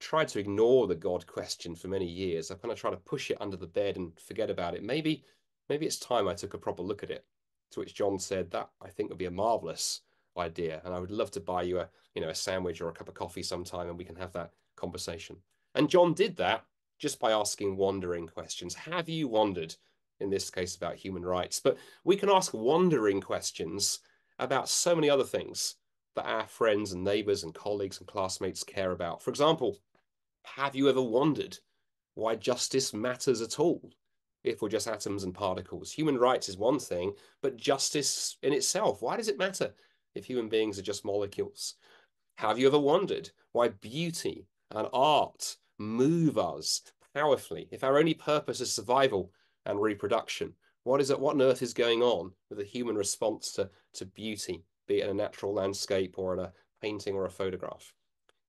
tried to ignore the God question for many years. I've kind of tried to push it under the bed and forget about it. Maybe it's time I took a proper look at it. To which John said, that I think would be a marvelous idea. And I would love to buy you a sandwich or a cup of coffee sometime and we can have that conversation. And John did that just by asking wandering questions. Have you wondered, in this case, about human rights? But we can ask wandering questions about so many other things that our friends and neighbors and colleagues and classmates care about. For example, have you ever wondered why justice matters at all if we're just atoms and particles? Human rights is one thing, but justice in itself, why does it matter if human beings are just molecules? Have you ever wondered why beauty and art move us powerfully if our only purpose is survival and reproduction? What on earth is going on with the human response to beauty, be it in a natural landscape or in a painting or a photograph?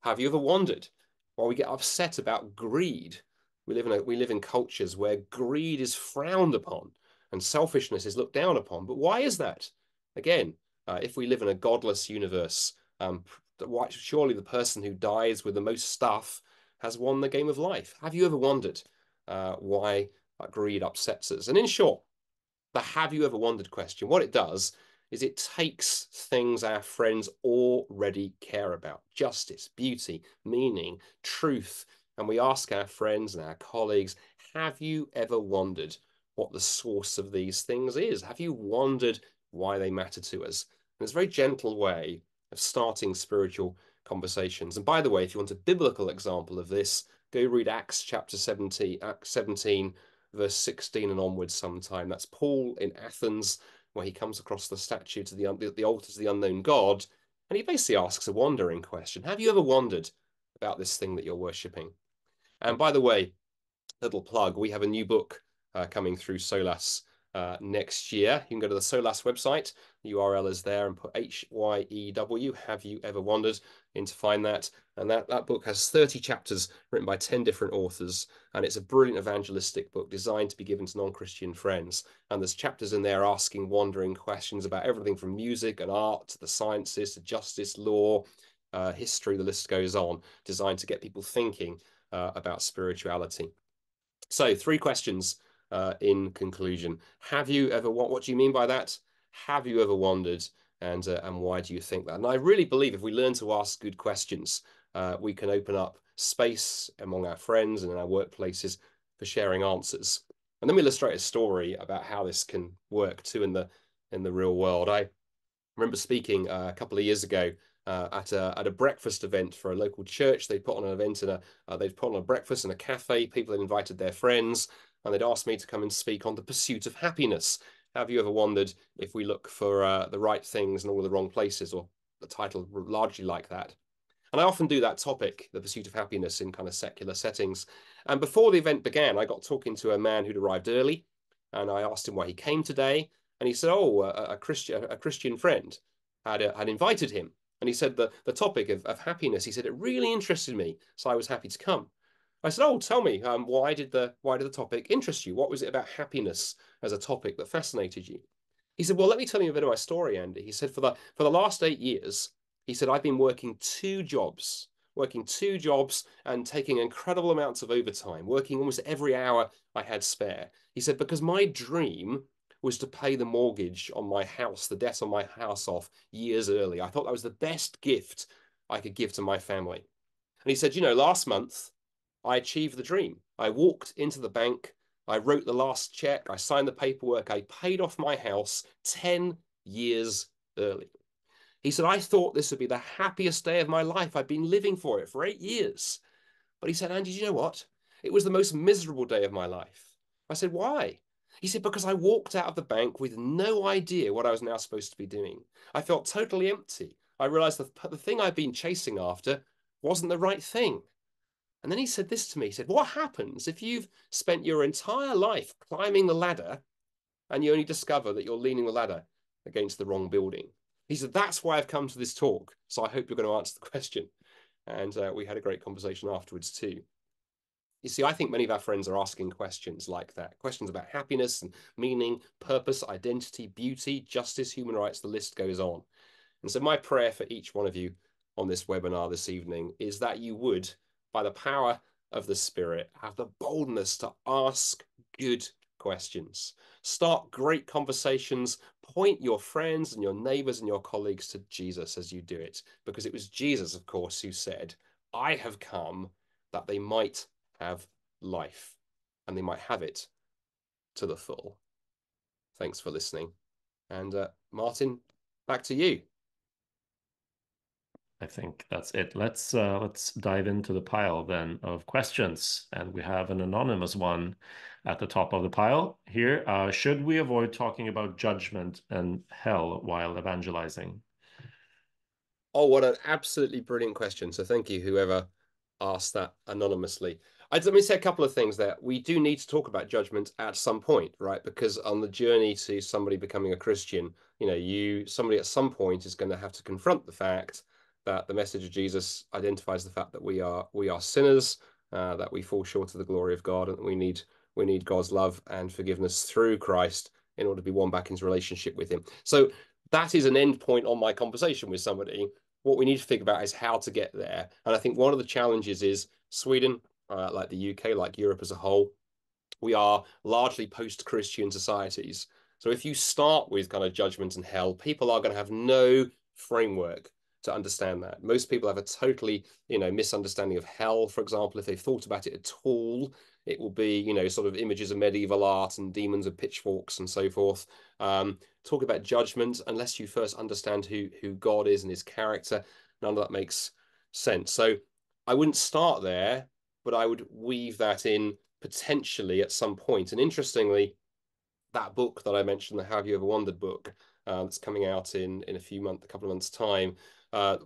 Have you ever wondered why we get upset about greed? We live in cultures where greed is frowned upon and selfishness is looked down upon. But why is that? Again, if we live in a godless universe, surely the person who dies with the most stuff has won the game of life. Have you ever wondered why greed upsets us? And in short, the have you ever wondered question, what it does is it takes things our friends already care about, justice, beauty, meaning, truth. And we ask our friends and our colleagues, have you ever wondered what the source of these things is? Have you wondered why they matter to us? And it's a very gentle way of starting spiritual conversations. And by the way, if you want a biblical example of this, go read Acts chapter 17, verse 16 and onwards sometime. That's Paul in Athens, where he comes across the statue to the altar to the unknown God, and he basically asks a wandering question. Have you ever wondered about this thing that you're worshipping? And by the way, little plug, we have a new book coming through SOLAS next year. You can go to the SOLAS website, the URL is there, and put HYEW, Have You Ever Wondered, in to find that. And that book has 30 chapters written by 10 different authors, and it's a brilliant evangelistic book designed to be given to non-Christian friends. And there's chapters in there asking wandering questions about everything from music and art to the sciences to justice, law, history, the list goes on, designed to get people thinking about spirituality. So 3 questions in conclusion. Have you ever, what do you mean by that? Have you ever wondered, and why do you think that? And I really believe if we learn to ask good questions, we can open up space among our friends and in our workplaces for sharing answers. And then we illustrate a story about how this can work too in the real world. I remember speaking a couple of years ago at a breakfast event for a local church. They put on an event in they'd put on a breakfast in a cafe. People had invited their friends, and they'd asked me to come and speak on the pursuit of happiness. Have you ever wondered if we look for the right things in all the wrong places, or the title largely like that? And I often do that topic, the pursuit of happiness, in kind of secular settings. And before the event began, I got talking to a man who'd arrived early, and I asked him why he came today. And he said, oh, a Christian friend had invited him. And he said the topic of happiness, he said, it really interested me, so I was happy to come. I said, oh, tell me, why did the topic interest you? What was it about happiness as a topic that fascinated you? He said, well, let me tell you a bit of my story, Andy. He said, for the last 8 years, he said, I've been working two jobs and taking incredible amounts of overtime, working almost every hour I had spare. He said, because my dream was to pay the mortgage on my house, the debt on my house off years early. I thought that was the best gift I could give to my family. And he said, you know, last month, I achieved the dream. I walked into the bank, I wrote the last check, I signed the paperwork, I paid off my house 10 years early. He said, I thought this would be the happiest day of my life. I've been living for it for 8 years. But he said, Andy, you know what? It was the most miserable day of my life. I said, why? He said, because I walked out of the bank with no idea what I was now supposed to be doing. I felt totally empty. I realized the thing I'd been chasing after wasn't the right thing. And then he said this to me, he said, what happens if you've spent your entire life climbing the ladder and you only discover that you're leaning the ladder against the wrong building? He said, that's why I've come to this talk. So I hope you're going to answer the question. And we had a great conversation afterwards too. You see, I think many of our friends are asking questions like that. Questions about happiness and meaning, purpose, identity, beauty, justice, human rights, the list goes on. And so my prayer for each one of you on this webinar this evening is that you would, by the power of the Spirit, have the boldness to ask good questions. Start great conversations. Point your friends and your neighbors and your colleagues to Jesus as you do it. Because it was Jesus, of course, who said, I have come that they might have life, and they might have it to the full. Thanks for listening. And Martin, back to you. I think that's it. Let's dive into the pile then of questions. And we have an anonymous one at the top of the pile here. Should we avoid talking about judgment and hell while evangelizing? Oh, what an absolutely brilliant question. So thank you, whoever asked that anonymously. Let me say a couple of things there. We do need to talk about judgment at some point, right? Because on the journey to somebody becoming a Christian, you know, somebody at some point is going to have to confront the fact that the message of Jesus identifies the fact that we are sinners, that we fall short of the glory of God, and that we need God's love and forgiveness through Christ in order to be won back into relationship with him. So that is an end point on my conversation with somebody. What we need to think about is how to get there. And I think one of the challenges is Sweden, like the UK, like Europe as a whole, we are largely post-Christian societies. So if you start with kind of judgment and hell, people are going to have no framework to understand that. Most people have a totally, you know, misunderstanding of hell, for example. If they've thought about it at all, it will be, you know, sort of images of medieval art and demons and pitchforks and so forth. Talk about judgment, unless you first understand who God is and his character, none of that makes sense. So I wouldn't start there, but I would weave that in potentially at some point. And interestingly, that book that I mentioned, the Have You Ever Wondered book, that's coming out in a couple of months time,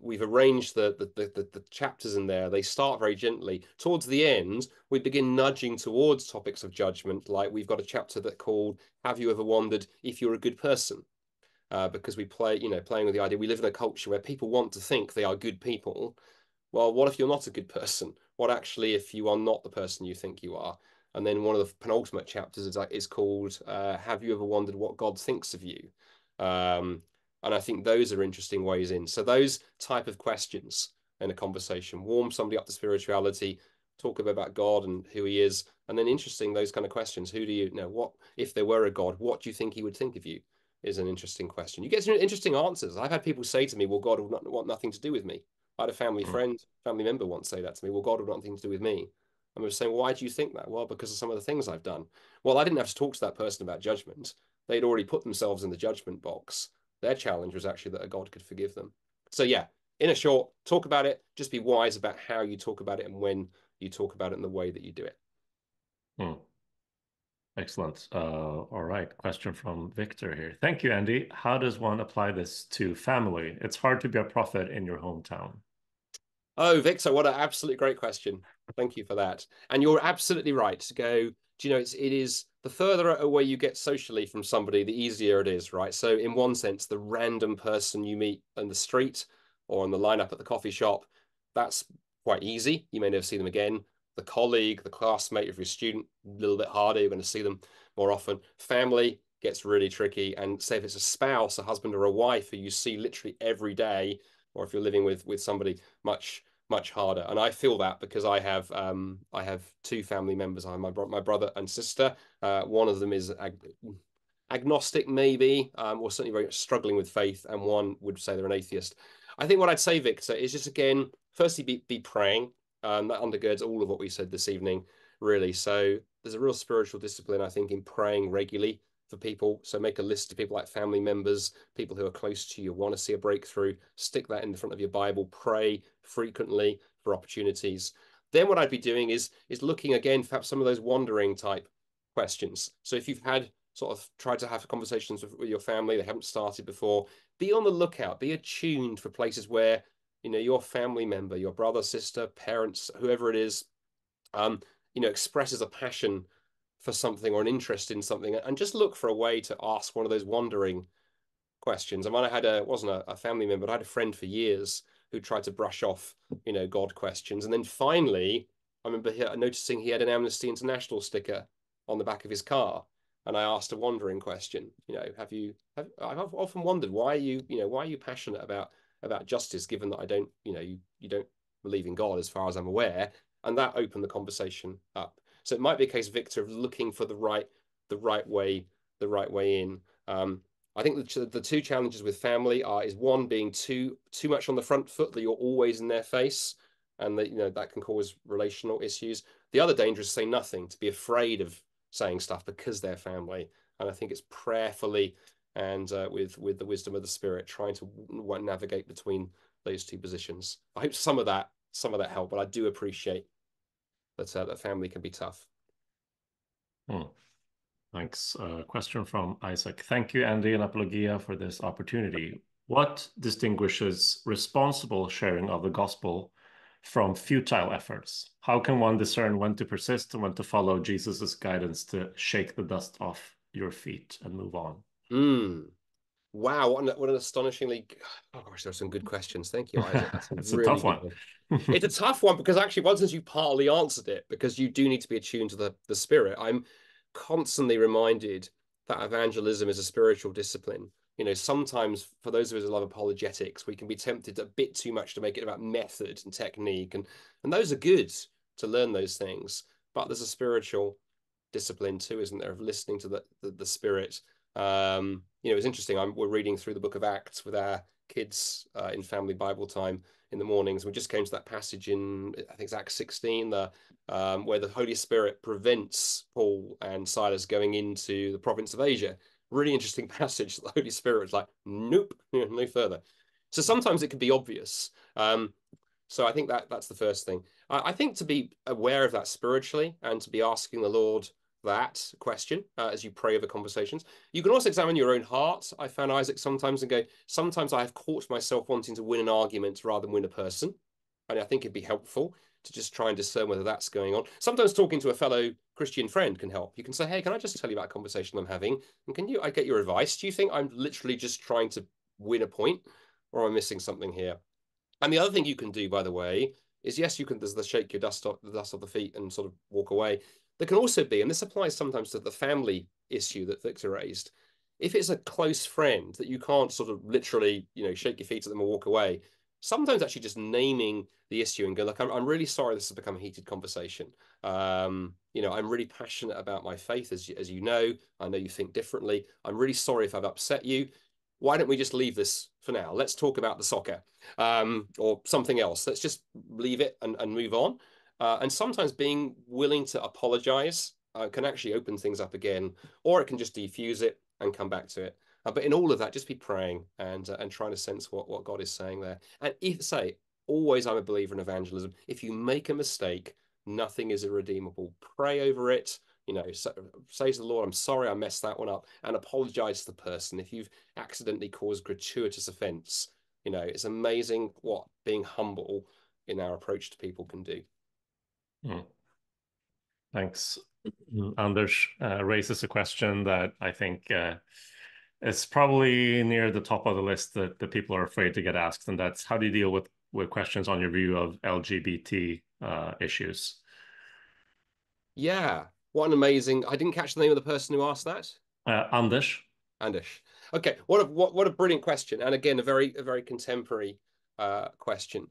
we've arranged the chapters in there. They start very gently. Towards the end, we begin nudging towards topics of judgment. Like we've got a chapter that called Have You Ever Wondered If You're a Good Person? Because we play, playing with the idea, we live in a culture where people want to think they are good people. Well, what if you're not a good person? What actually if you are not the person you think you are? And then one of the penultimate chapters is called Have You Ever Wondered What God Thinks of You? And I think those are interesting ways in. So those type of questions in a conversation, warm somebody up to spirituality, talk a bit about God and who he is. And then interesting, those kind of questions. Who do you know? What if there were a God, what do you think he would think of you? Is an interesting question. You get some interesting answers. I've had people say to me, well, God would not want nothing to do with me. I had a family member once say that to me, well, God would want nothing to do with me. And I was saying, well, why do you think that? Well, because of some of the things I've done. Well, I didn't have to talk to that person about judgment. They'd already put themselves in the judgment box. Their challenge was actually that a God could forgive them. So yeah, in a short, talk about it. Just be wise about how you talk about it and when you talk about it and the way that you do it. Excellent. All right. Question from Victor here. Thank you, Andy. How does one apply this to family? It's hard to be a prophet in your hometown. Oh, Victor, what an absolutely great question. Thank you for that. And you're absolutely right to go, do you know, it is the further away you get socially from somebody, the easier it is, right? So in one sense, the random person you meet on the street or on the lineup at the coffee shop, that's quite easy. You may never see them again. The colleague, the classmate of your student, a little bit harder. You're going to see them more often. Family gets really tricky. And say if it's a spouse, a husband or a wife who you see literally every day, or if you're living with somebody, much harder. And I feel that because I have two family members. I have my brother and sister. One of them is agnostic, maybe, or certainly very much struggling with faith. And one would say they're an atheist. I think what I'd say, Victor, is just, again, firstly, be praying. That undergirds all of what we said this evening, really. So there's a real spiritual discipline, I think, in praying regularly for people. So make a list of people like family members, people who are close to you, want to see a breakthrough, stick that in the front of your Bible, pray frequently for opportunities. Then what I'd be doing is looking again, perhaps some of those wandering type questions. So if you've had sort of tried to have conversations with your family, they haven't started before, be on the lookout, be attuned for places where your family member, your brother, sister, parents, whoever it is, expresses a passion for something or an interest in something, and just look for a way to ask one of those wandering questions. I mean, it wasn't a family member, but I had a friend for years who tried to brush off, God questions. And then finally, I remember noticing he had an Amnesty International sticker on the back of his car. And I asked a wandering question, I've often wondered why are you passionate about justice, given that I don't, you don't believe in God as far as I'm aware, and that opened the conversation up. So it might be a case, Victor, of looking for the right way in. I think the two challenges with family is one, being too much on the front foot, that you're always in their face, and that that can cause relational issues. The other danger is to say nothing, to be afraid of saying stuff because they're family, and I think it's prayerfully and with the wisdom of the Spirit, trying to navigate between those two positions. I hope some of that helped, but I do appreciate that that family can be tough. Thanks. Question from Isaac. Thank you, Andy and Apologia, for this opportunity. What distinguishes responsible sharing of the gospel from futile efforts? How can one discern when to persist and when to follow Jesus's guidance to shake the dust off your feet and move on? Wow, what an astonishingly, oh gosh, there's some good questions. Thank you, Isaac. It's really a tough one. It's a tough one, because actually, once you partly answered it, because you do need to be attuned to the Spirit. I'm constantly reminded that evangelism is a spiritual discipline. Sometimes for those of us who love apologetics, we can be tempted a bit too much to make it about method and technique, and those are good to learn those things. But there's a spiritual discipline too, isn't there, of listening to the Spirit. It's interesting. We're reading through the book of Acts with our kids in family Bible time in the mornings. We just came to that passage in, I think it's Acts 16, where the Holy Spirit prevents Paul and Silas going into the province of Asia. Really interesting passage. The Holy Spirit was like, nope, no further. So sometimes it can be obvious. So I think that that's the first thing. I think to be aware of that spiritually and to be asking the Lord that question as you pray over conversations. You can also examine your own heart. I found Isaac sometimes and go, sometimes I have caught myself wanting to win an argument rather than win a person. And I think it'd be helpful to just try and discern whether that's going on. Sometimes talking to a fellow Christian friend can help. You can say, hey, can I just tell you about a conversation I'm having? And can you, I get your advice? Do you think I'm literally just trying to win a point, or am I missing something here? And the other thing you can do, by the way, is yes, you can, there's the shake your dust off, the dust off the feet and sort of walk away. There can also be, and this applies sometimes to the family issue that Victor raised, if it's a close friend that you can't sort of literally, you know, shake your feet at them and walk away, sometimes actually just naming the issue and go, look, I'm really sorry this has become a heated conversation. You know, I'm really passionate about my faith, as you know. I know you think differently. I'm really sorry if I've upset you. Why don't we just leave this for now? Let's talk about the soccer or something else. Let's just leave it and move on. And sometimes being willing to apologize can actually open things up again, or it can just defuse it and come back to it. But in all of that, just be praying and trying to sense what God is saying there. And always, I'm a believer in evangelism. If you make a mistake, nothing is irredeemable. Pray over it. You know, say to the Lord, I'm sorry I messed that one up, and apologize to the person. If you've accidentally caused gratuitous offense, you know, it's amazing what being humble in our approach to people can do. Mm. Thanks. Anders raises a question that I think it's probably near the top of the list that the people are afraid to get asked, and that's how do you deal with questions on your view of LGBT issues? Yeah. What an amazing, I didn't catch the name of the person who asked that. Anders. Anders. Okay, what a brilliant question. And again, a very contemporary question.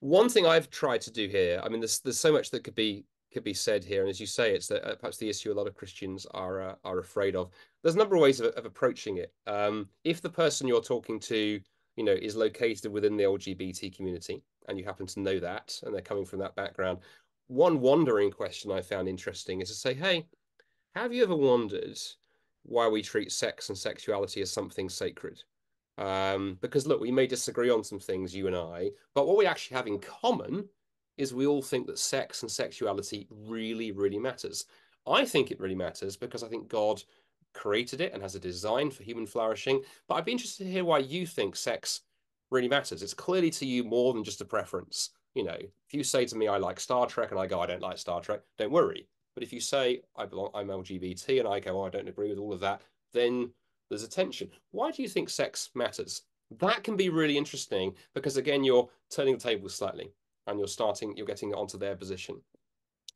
One thing I've tried to do here, I mean, there's so much that could be said here. And as you say, it's that perhaps the issue a lot of Christians are afraid of. There's a number of ways of approaching it. If the person you're talking to, you know, is located within the LGBT community and you happen to know that, and they're coming from that background, one wandering question I found interesting is to say, hey, have you ever wondered why we treat sex and sexuality as something sacred? Because look, we may disagree on some things, you and I, but what we actually have in common is we all think that sex and sexuality really, really matters. I think it really matters because I think God created it and has a design for human flourishing. But I'd be interested to hear why you think sex really matters. It's clearly to you more than just a preference. You know, if you say to me, I like Star Trek, and I go, I don't like Star Trek, don't worry. But if you say, I'm LGBT, and I go, oh, I don't agree with all of that, then there's a tension. Why do you think sex matters? That can be really interesting because, again, you're turning the tables slightly and you're getting onto their position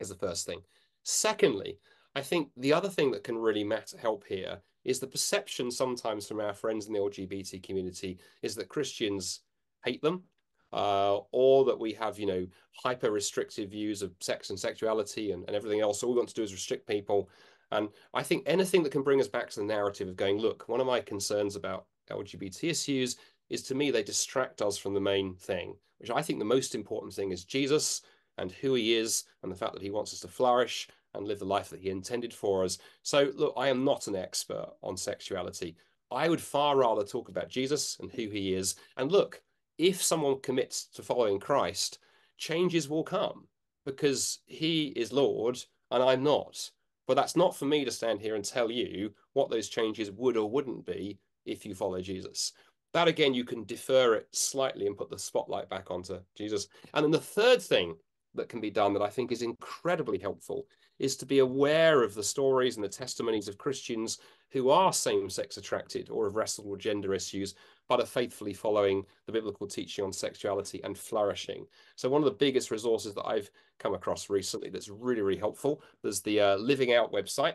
is the first thing. Secondly, I think the other thing that can really help here is the perception sometimes from our friends in the LGBT community is that Christians hate them. Or that we have, you know, hyper restrictive views of sex and sexuality and everything else. All we want to do is restrict people. And I think anything that can bring us back to the narrative of going, look, one of my concerns about LGBT issues is, to me, they distract us from the main thing, which I think the most important thing is Jesus and who he is and the fact that he wants us to flourish and live the life that he intended for us. So look, I am not an expert on sexuality. I would far rather talk about Jesus and who he is. And look, if someone commits to following Christ, changes will come because he is Lord and I'm not. But that's not for me to stand here and tell you what those changes would or wouldn't be if you follow Jesus. That, again, you can defer it slightly and put the spotlight back onto Jesus. And then the third thing that can be done that I think is incredibly helpful is to be aware of the stories and the testimonies of Christians who are same-sex attracted or have wrestled with gender issues, but are faithfully following the biblical teaching on sexuality and flourishing. So one of the biggest resources that I've come across recently that's really, really helpful, there's the Living Out website.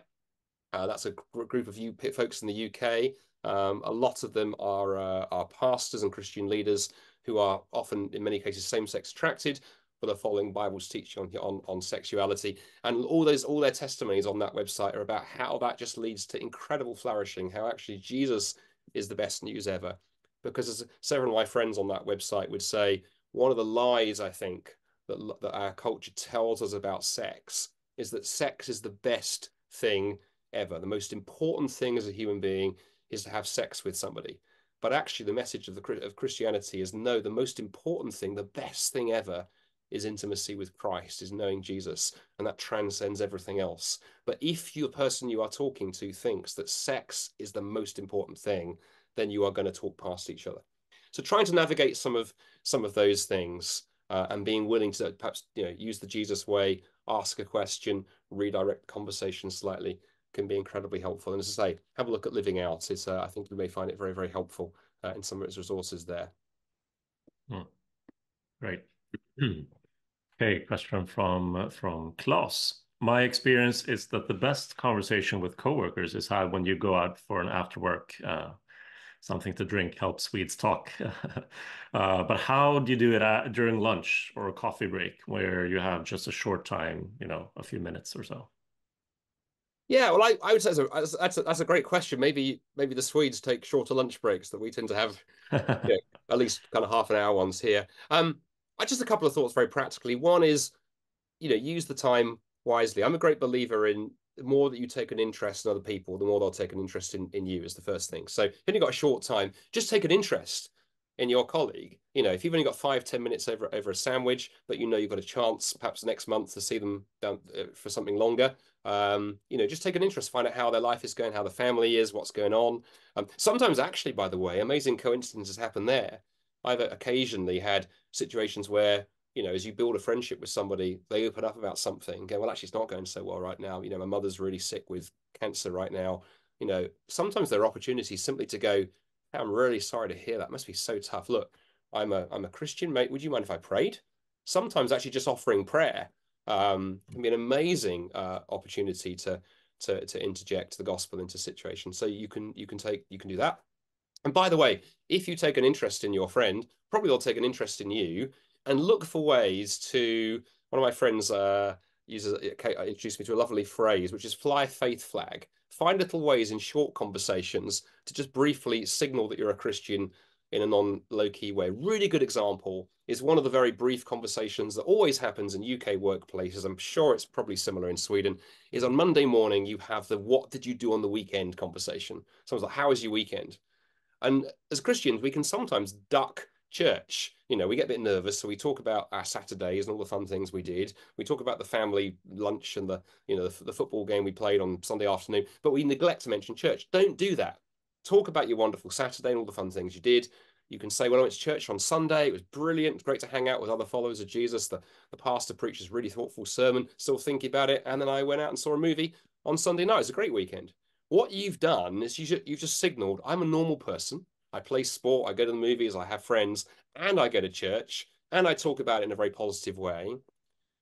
That's a group of folks in the UK. A lot of them are pastors and Christian leaders who are often, in many cases, same-sex attracted, but are following Bible's teaching on sexuality. And all their testimonies on that website are about how that just leads to incredible flourishing, how actually Jesus is the best news ever. Because as several of my friends on that website would say, one of the lies, I think, that our culture tells us about sex is that sex is the best thing ever. The most important thing as a human being is to have sex with somebody. But actually the message of Christianity is, no, the most important thing, the best thing ever is intimacy with Christ, is knowing Jesus, and that transcends everything else. But if the person you are talking to thinks that sex is the most important thing, then you are going to talk past each other. So trying to navigate some of those things and being willing to perhaps, you know, use the Jesus way, ask a question, redirect conversation slightly, can be incredibly helpful. And as I say, have a look at Living Out. It's I think you may find it very, very helpful in some of its resources there. Great. Okay, question from Klaus. My experience is that the best conversation with coworkers is had when you go out for an after work. Something to drink helps Swedes talk. But how do you do it during lunch or a coffee break where you have just a short time, you know, a few minutes or so? Yeah, well, I would say that's a great question. Maybe the Swedes take shorter lunch breaks that we tend to have, you know, at least kind of half an hour ones here. Just a couple of thoughts very practically. One is, you know, use the time wisely. I'm a great believer in the more that you take an interest in other people, the more they'll take an interest in you is the first thing. So if you've only got a short time, just take an interest in your colleague. You know, if you've only got 5-10 minutes over a sandwich, but you know you've got a chance perhaps next month to see them down for something longer, you know, just take an interest, find out how their life is going, how the family is, what's going on. Sometimes actually, by the way, amazing coincidences happen there. I've occasionally had situations where, you know, as you build a friendship with somebody, they open up about something, go, well, actually, it's not going so well right now. You know, my mother's really sick with cancer right now. You know, sometimes there are opportunities simply to go, hey, I'm really sorry to hear that. It must be so tough. Look, I'm a Christian, mate. Would you mind if I prayed? Sometimes actually just offering prayer can be an amazing opportunity to interject the gospel into situations. So you can do that. And by the way, if you take an interest in your friend, probably they'll take an interest in you, and look for ways to, one of my friends introduced me to a lovely phrase, which is fly faith flag. Find little ways in short conversations to just briefly signal that you're a Christian in a non-low-key way. Really good example is one of the very brief conversations that always happens in UK workplaces. I'm sure it's probably similar in Sweden, is on Monday morning, you have the what did you do on the weekend conversation. Someone's like, how was your weekend? And as Christians, we can sometimes duck church. You know, we get a bit nervous, so we talk about our Saturdays and all the fun things we did. We talk about the family lunch and the football game we played on Sunday afternoon, but we neglect to mention church. Don't do that. Talk about your wonderful Saturday and all the fun things you did. You can say, well, I went to church on Sunday. It was brilliant. Great to hang out with other followers of Jesus. The pastor preached this really thoughtful sermon. Still thinking about it. And then I went out and saw a movie on Sunday night. It was a great weekend. What you've done is you've just signaled, I'm a normal person. I play sport, I go to the movies, I have friends, and I go to church, and I talk about it in a very positive way.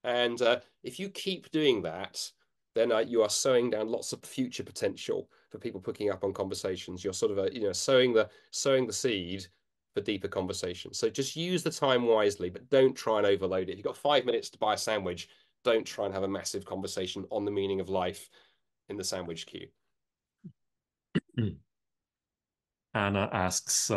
And if you keep doing that, then you are sowing down lots of future potential for people picking up on conversations. You're sort of, sowing the seed for deeper conversations. So just use the time wisely, but don't try and overload it. If you've got 5 minutes to buy a sandwich, don't try and have a massive conversation on the meaning of life in the sandwich queue. Anna asks,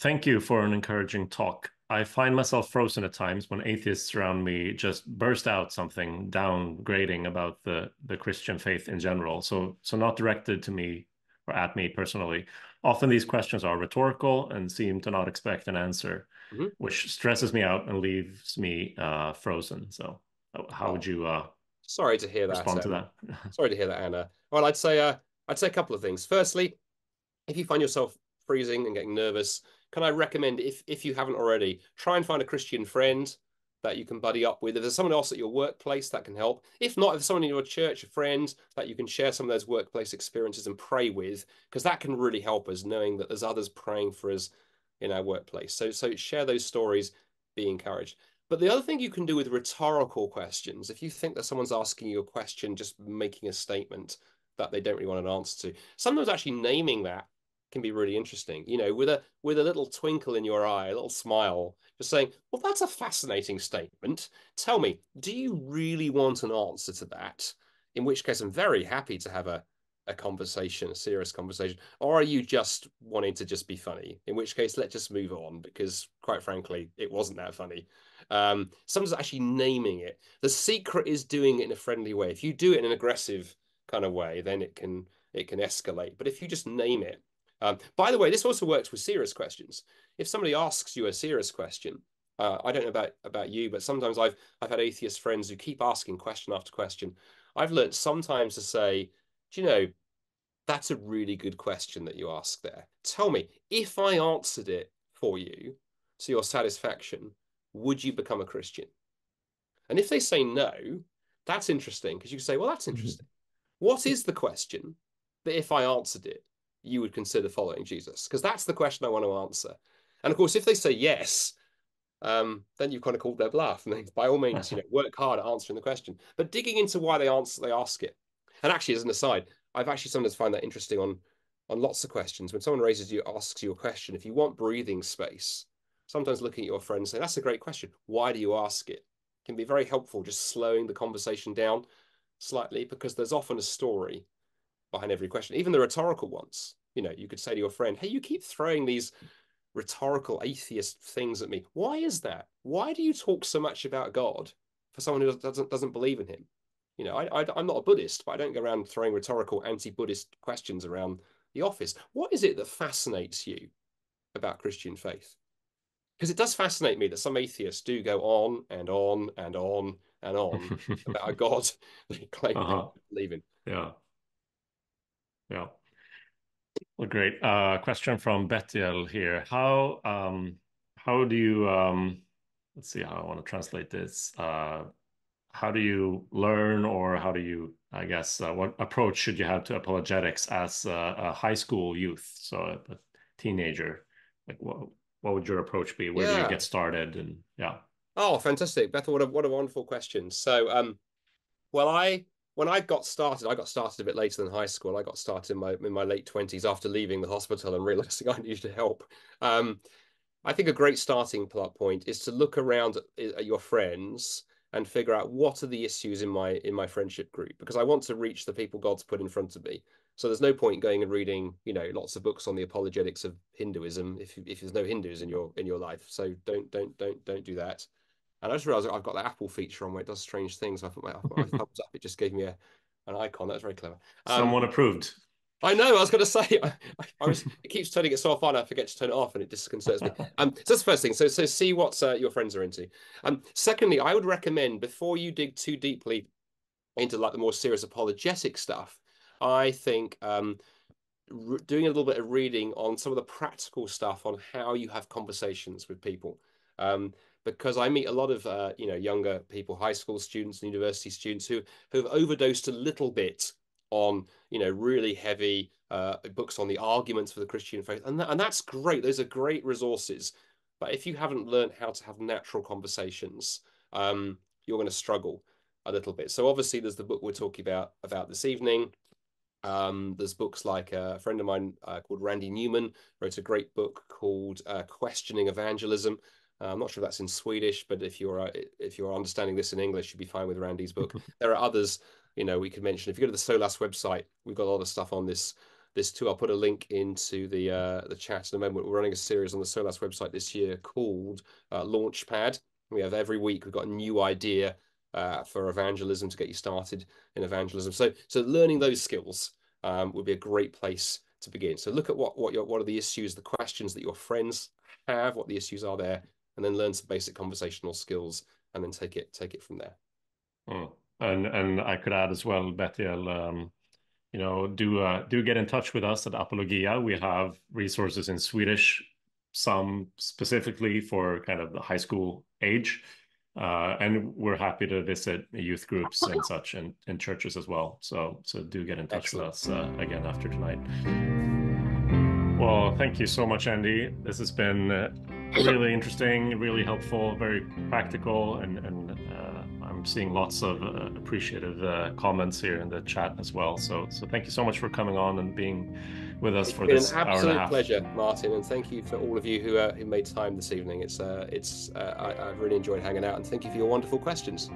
thank you for an encouraging talk. I find myself frozen at times when atheists around me just burst out something downgrading about the Christian faith in general. So not directed to me or at me personally. Often these questions are rhetorical and seem to not expect an answer, which stresses me out and leaves me frozen. So how would you sorry to hear that, respond to that? Sorry to hear that, Anna. Well, I'd say a couple of things. Firstly, if you find yourself freezing and getting nervous, can I recommend, if you haven't already, try and find a Christian friend that you can buddy up with. If there's someone else at your workplace, that can help. If not, if someone in your church, a friend, that you can share some of those workplace experiences and pray with, because that can really help us, knowing that there's others praying for us in our workplace. So share those stories, be encouraged. But the other thing you can do with rhetorical questions, if you think that someone's asking you a question, just making a statement that they don't really want an answer to, sometimes actually naming that can be really interesting, you know, with a little twinkle in your eye, a little smile, just saying, well, that's a fascinating statement. Tell me, do you really want an answer to that? In which case, I'm very happy to have a conversation, a serious conversation. Or are you just wanting to just be funny? In which case, let's just move on, because quite frankly, it wasn't that funny. Someone's actually naming it. The secret is doing it in a friendly way. If you do it in an aggressive kind of way, then it can escalate. But if you just name it, By the way, this also works with serious questions. If somebody asks you a serious question, I don't know about you, but sometimes I've had atheist friends who keep asking question after question. I've learned sometimes to say, do you know, that's a really good question that you asked there. Tell me, if I answered it for you to your satisfaction, would you become a Christian? And if they say no, that's interesting, because you can say, well, that's interesting. Mm-hmm. What is the question that if I answered it, you would consider following Jesus? Because that's the question I want to answer. And of course, if they say yes, then you've kind of called their bluff. And they, by all means, you know, work hard at answering the question. But digging into why they ask it. And actually, as an aside, I've actually sometimes find that interesting on lots of questions. When someone asks you a question, if you want breathing space, sometimes looking at your friend and saying, that's a great question. Why do you ask it? It can be very helpful, just slowing the conversation down slightly, because there's often a story behind every question, even the rhetorical ones. You know, you could say to your friend, hey, you keep throwing these rhetorical atheist things at me. Why is that? Why do you talk so much about God for someone who doesn't believe in him? You know, I'm not a Buddhist, but I don't go around throwing rhetorical anti-Buddhist questions around the office. What is it that fascinates you about Christian faith? Because it does fascinate me that some atheists do go on and on and on and on about a God they claim they don't believe in. Yeah. Yeah. Well, great. Question from Bettiel here. How do you, let's see how I want to translate this. How do you learn, or how do you, I guess, what approach should you have to apologetics as a high school youth, so a teenager? Like, what would your approach be? Where do you get started? And oh, fantastic, Beth. What a wonderful question. So, well, when I got started, I got started a bit later than high school. I got started in my late 20s after leaving the hospital and realizing I needed help. I think a great starting point is to look around at your friends and figure out what are the issues in my friendship group, because I want to reach the people God's put in front of me. So there's no point going and reading, you know, lots of books on the apologetics of Hinduism if there's no Hindus in your life. So don't do that. And I just realized I've got the Apple feature on where it does strange things. I put my thumbs up. It just gave me an icon. That's very clever. Someone approved. I know. I was going to say, it keeps turning itself on. I forget to turn it off, and it disconcerts me. So that's the first thing. So see what your friends are into. Secondly, I would recommend, before you dig too deeply into like the more serious apologetic stuff, I think doing a little bit of reading on some of the practical stuff on how you have conversations with people, because I meet a lot of you know, younger people, high school students and university students who have overdosed a little bit on, you know, really heavy books on the arguments for the Christian faith. And that's great. Those are great resources. But if you haven't learned how to have natural conversations, you're going to struggle a little bit. So obviously there's the book we're talking about this evening. There's books like a friend of mine called Randy Newman wrote a great book called Questioning Evangelism. I'm not sure if that's in Swedish, but if you're understanding this in English, you'd be fine with Randy's book. There are others, you know, we could mention. If you go to the SOLAS website, we've got a lot of stuff on this too. I'll put a link into the chat in a moment. We're running a series on the SOLAS website this year called Launchpad. We have every week, we've got a new idea for evangelism to get you started in evangelism. So learning those skills would be a great place to begin. So look at what are the issues, the questions that your friends have, what the issues are there, and then learn some basic conversational skills, and then take it from there. Mm. And I could add as well, Bettiel, you know, do get in touch with us at Apologia. We have resources in Swedish, some specifically for kind of the high school age. And we're happy to visit youth groups and such, and churches as well. So do get in touch Excellent. With us again after tonight. Well, thank you so much, Andy. This has been really interesting, really helpful, very practical, and I'm seeing lots of appreciative comments here in the chat as well. So thank you so much for coming on and being with us for this hour and a half. It's been an absolute pleasure, Martin, and thank you for all of you who made time this evening. I've really enjoyed hanging out, and thank you for your wonderful questions.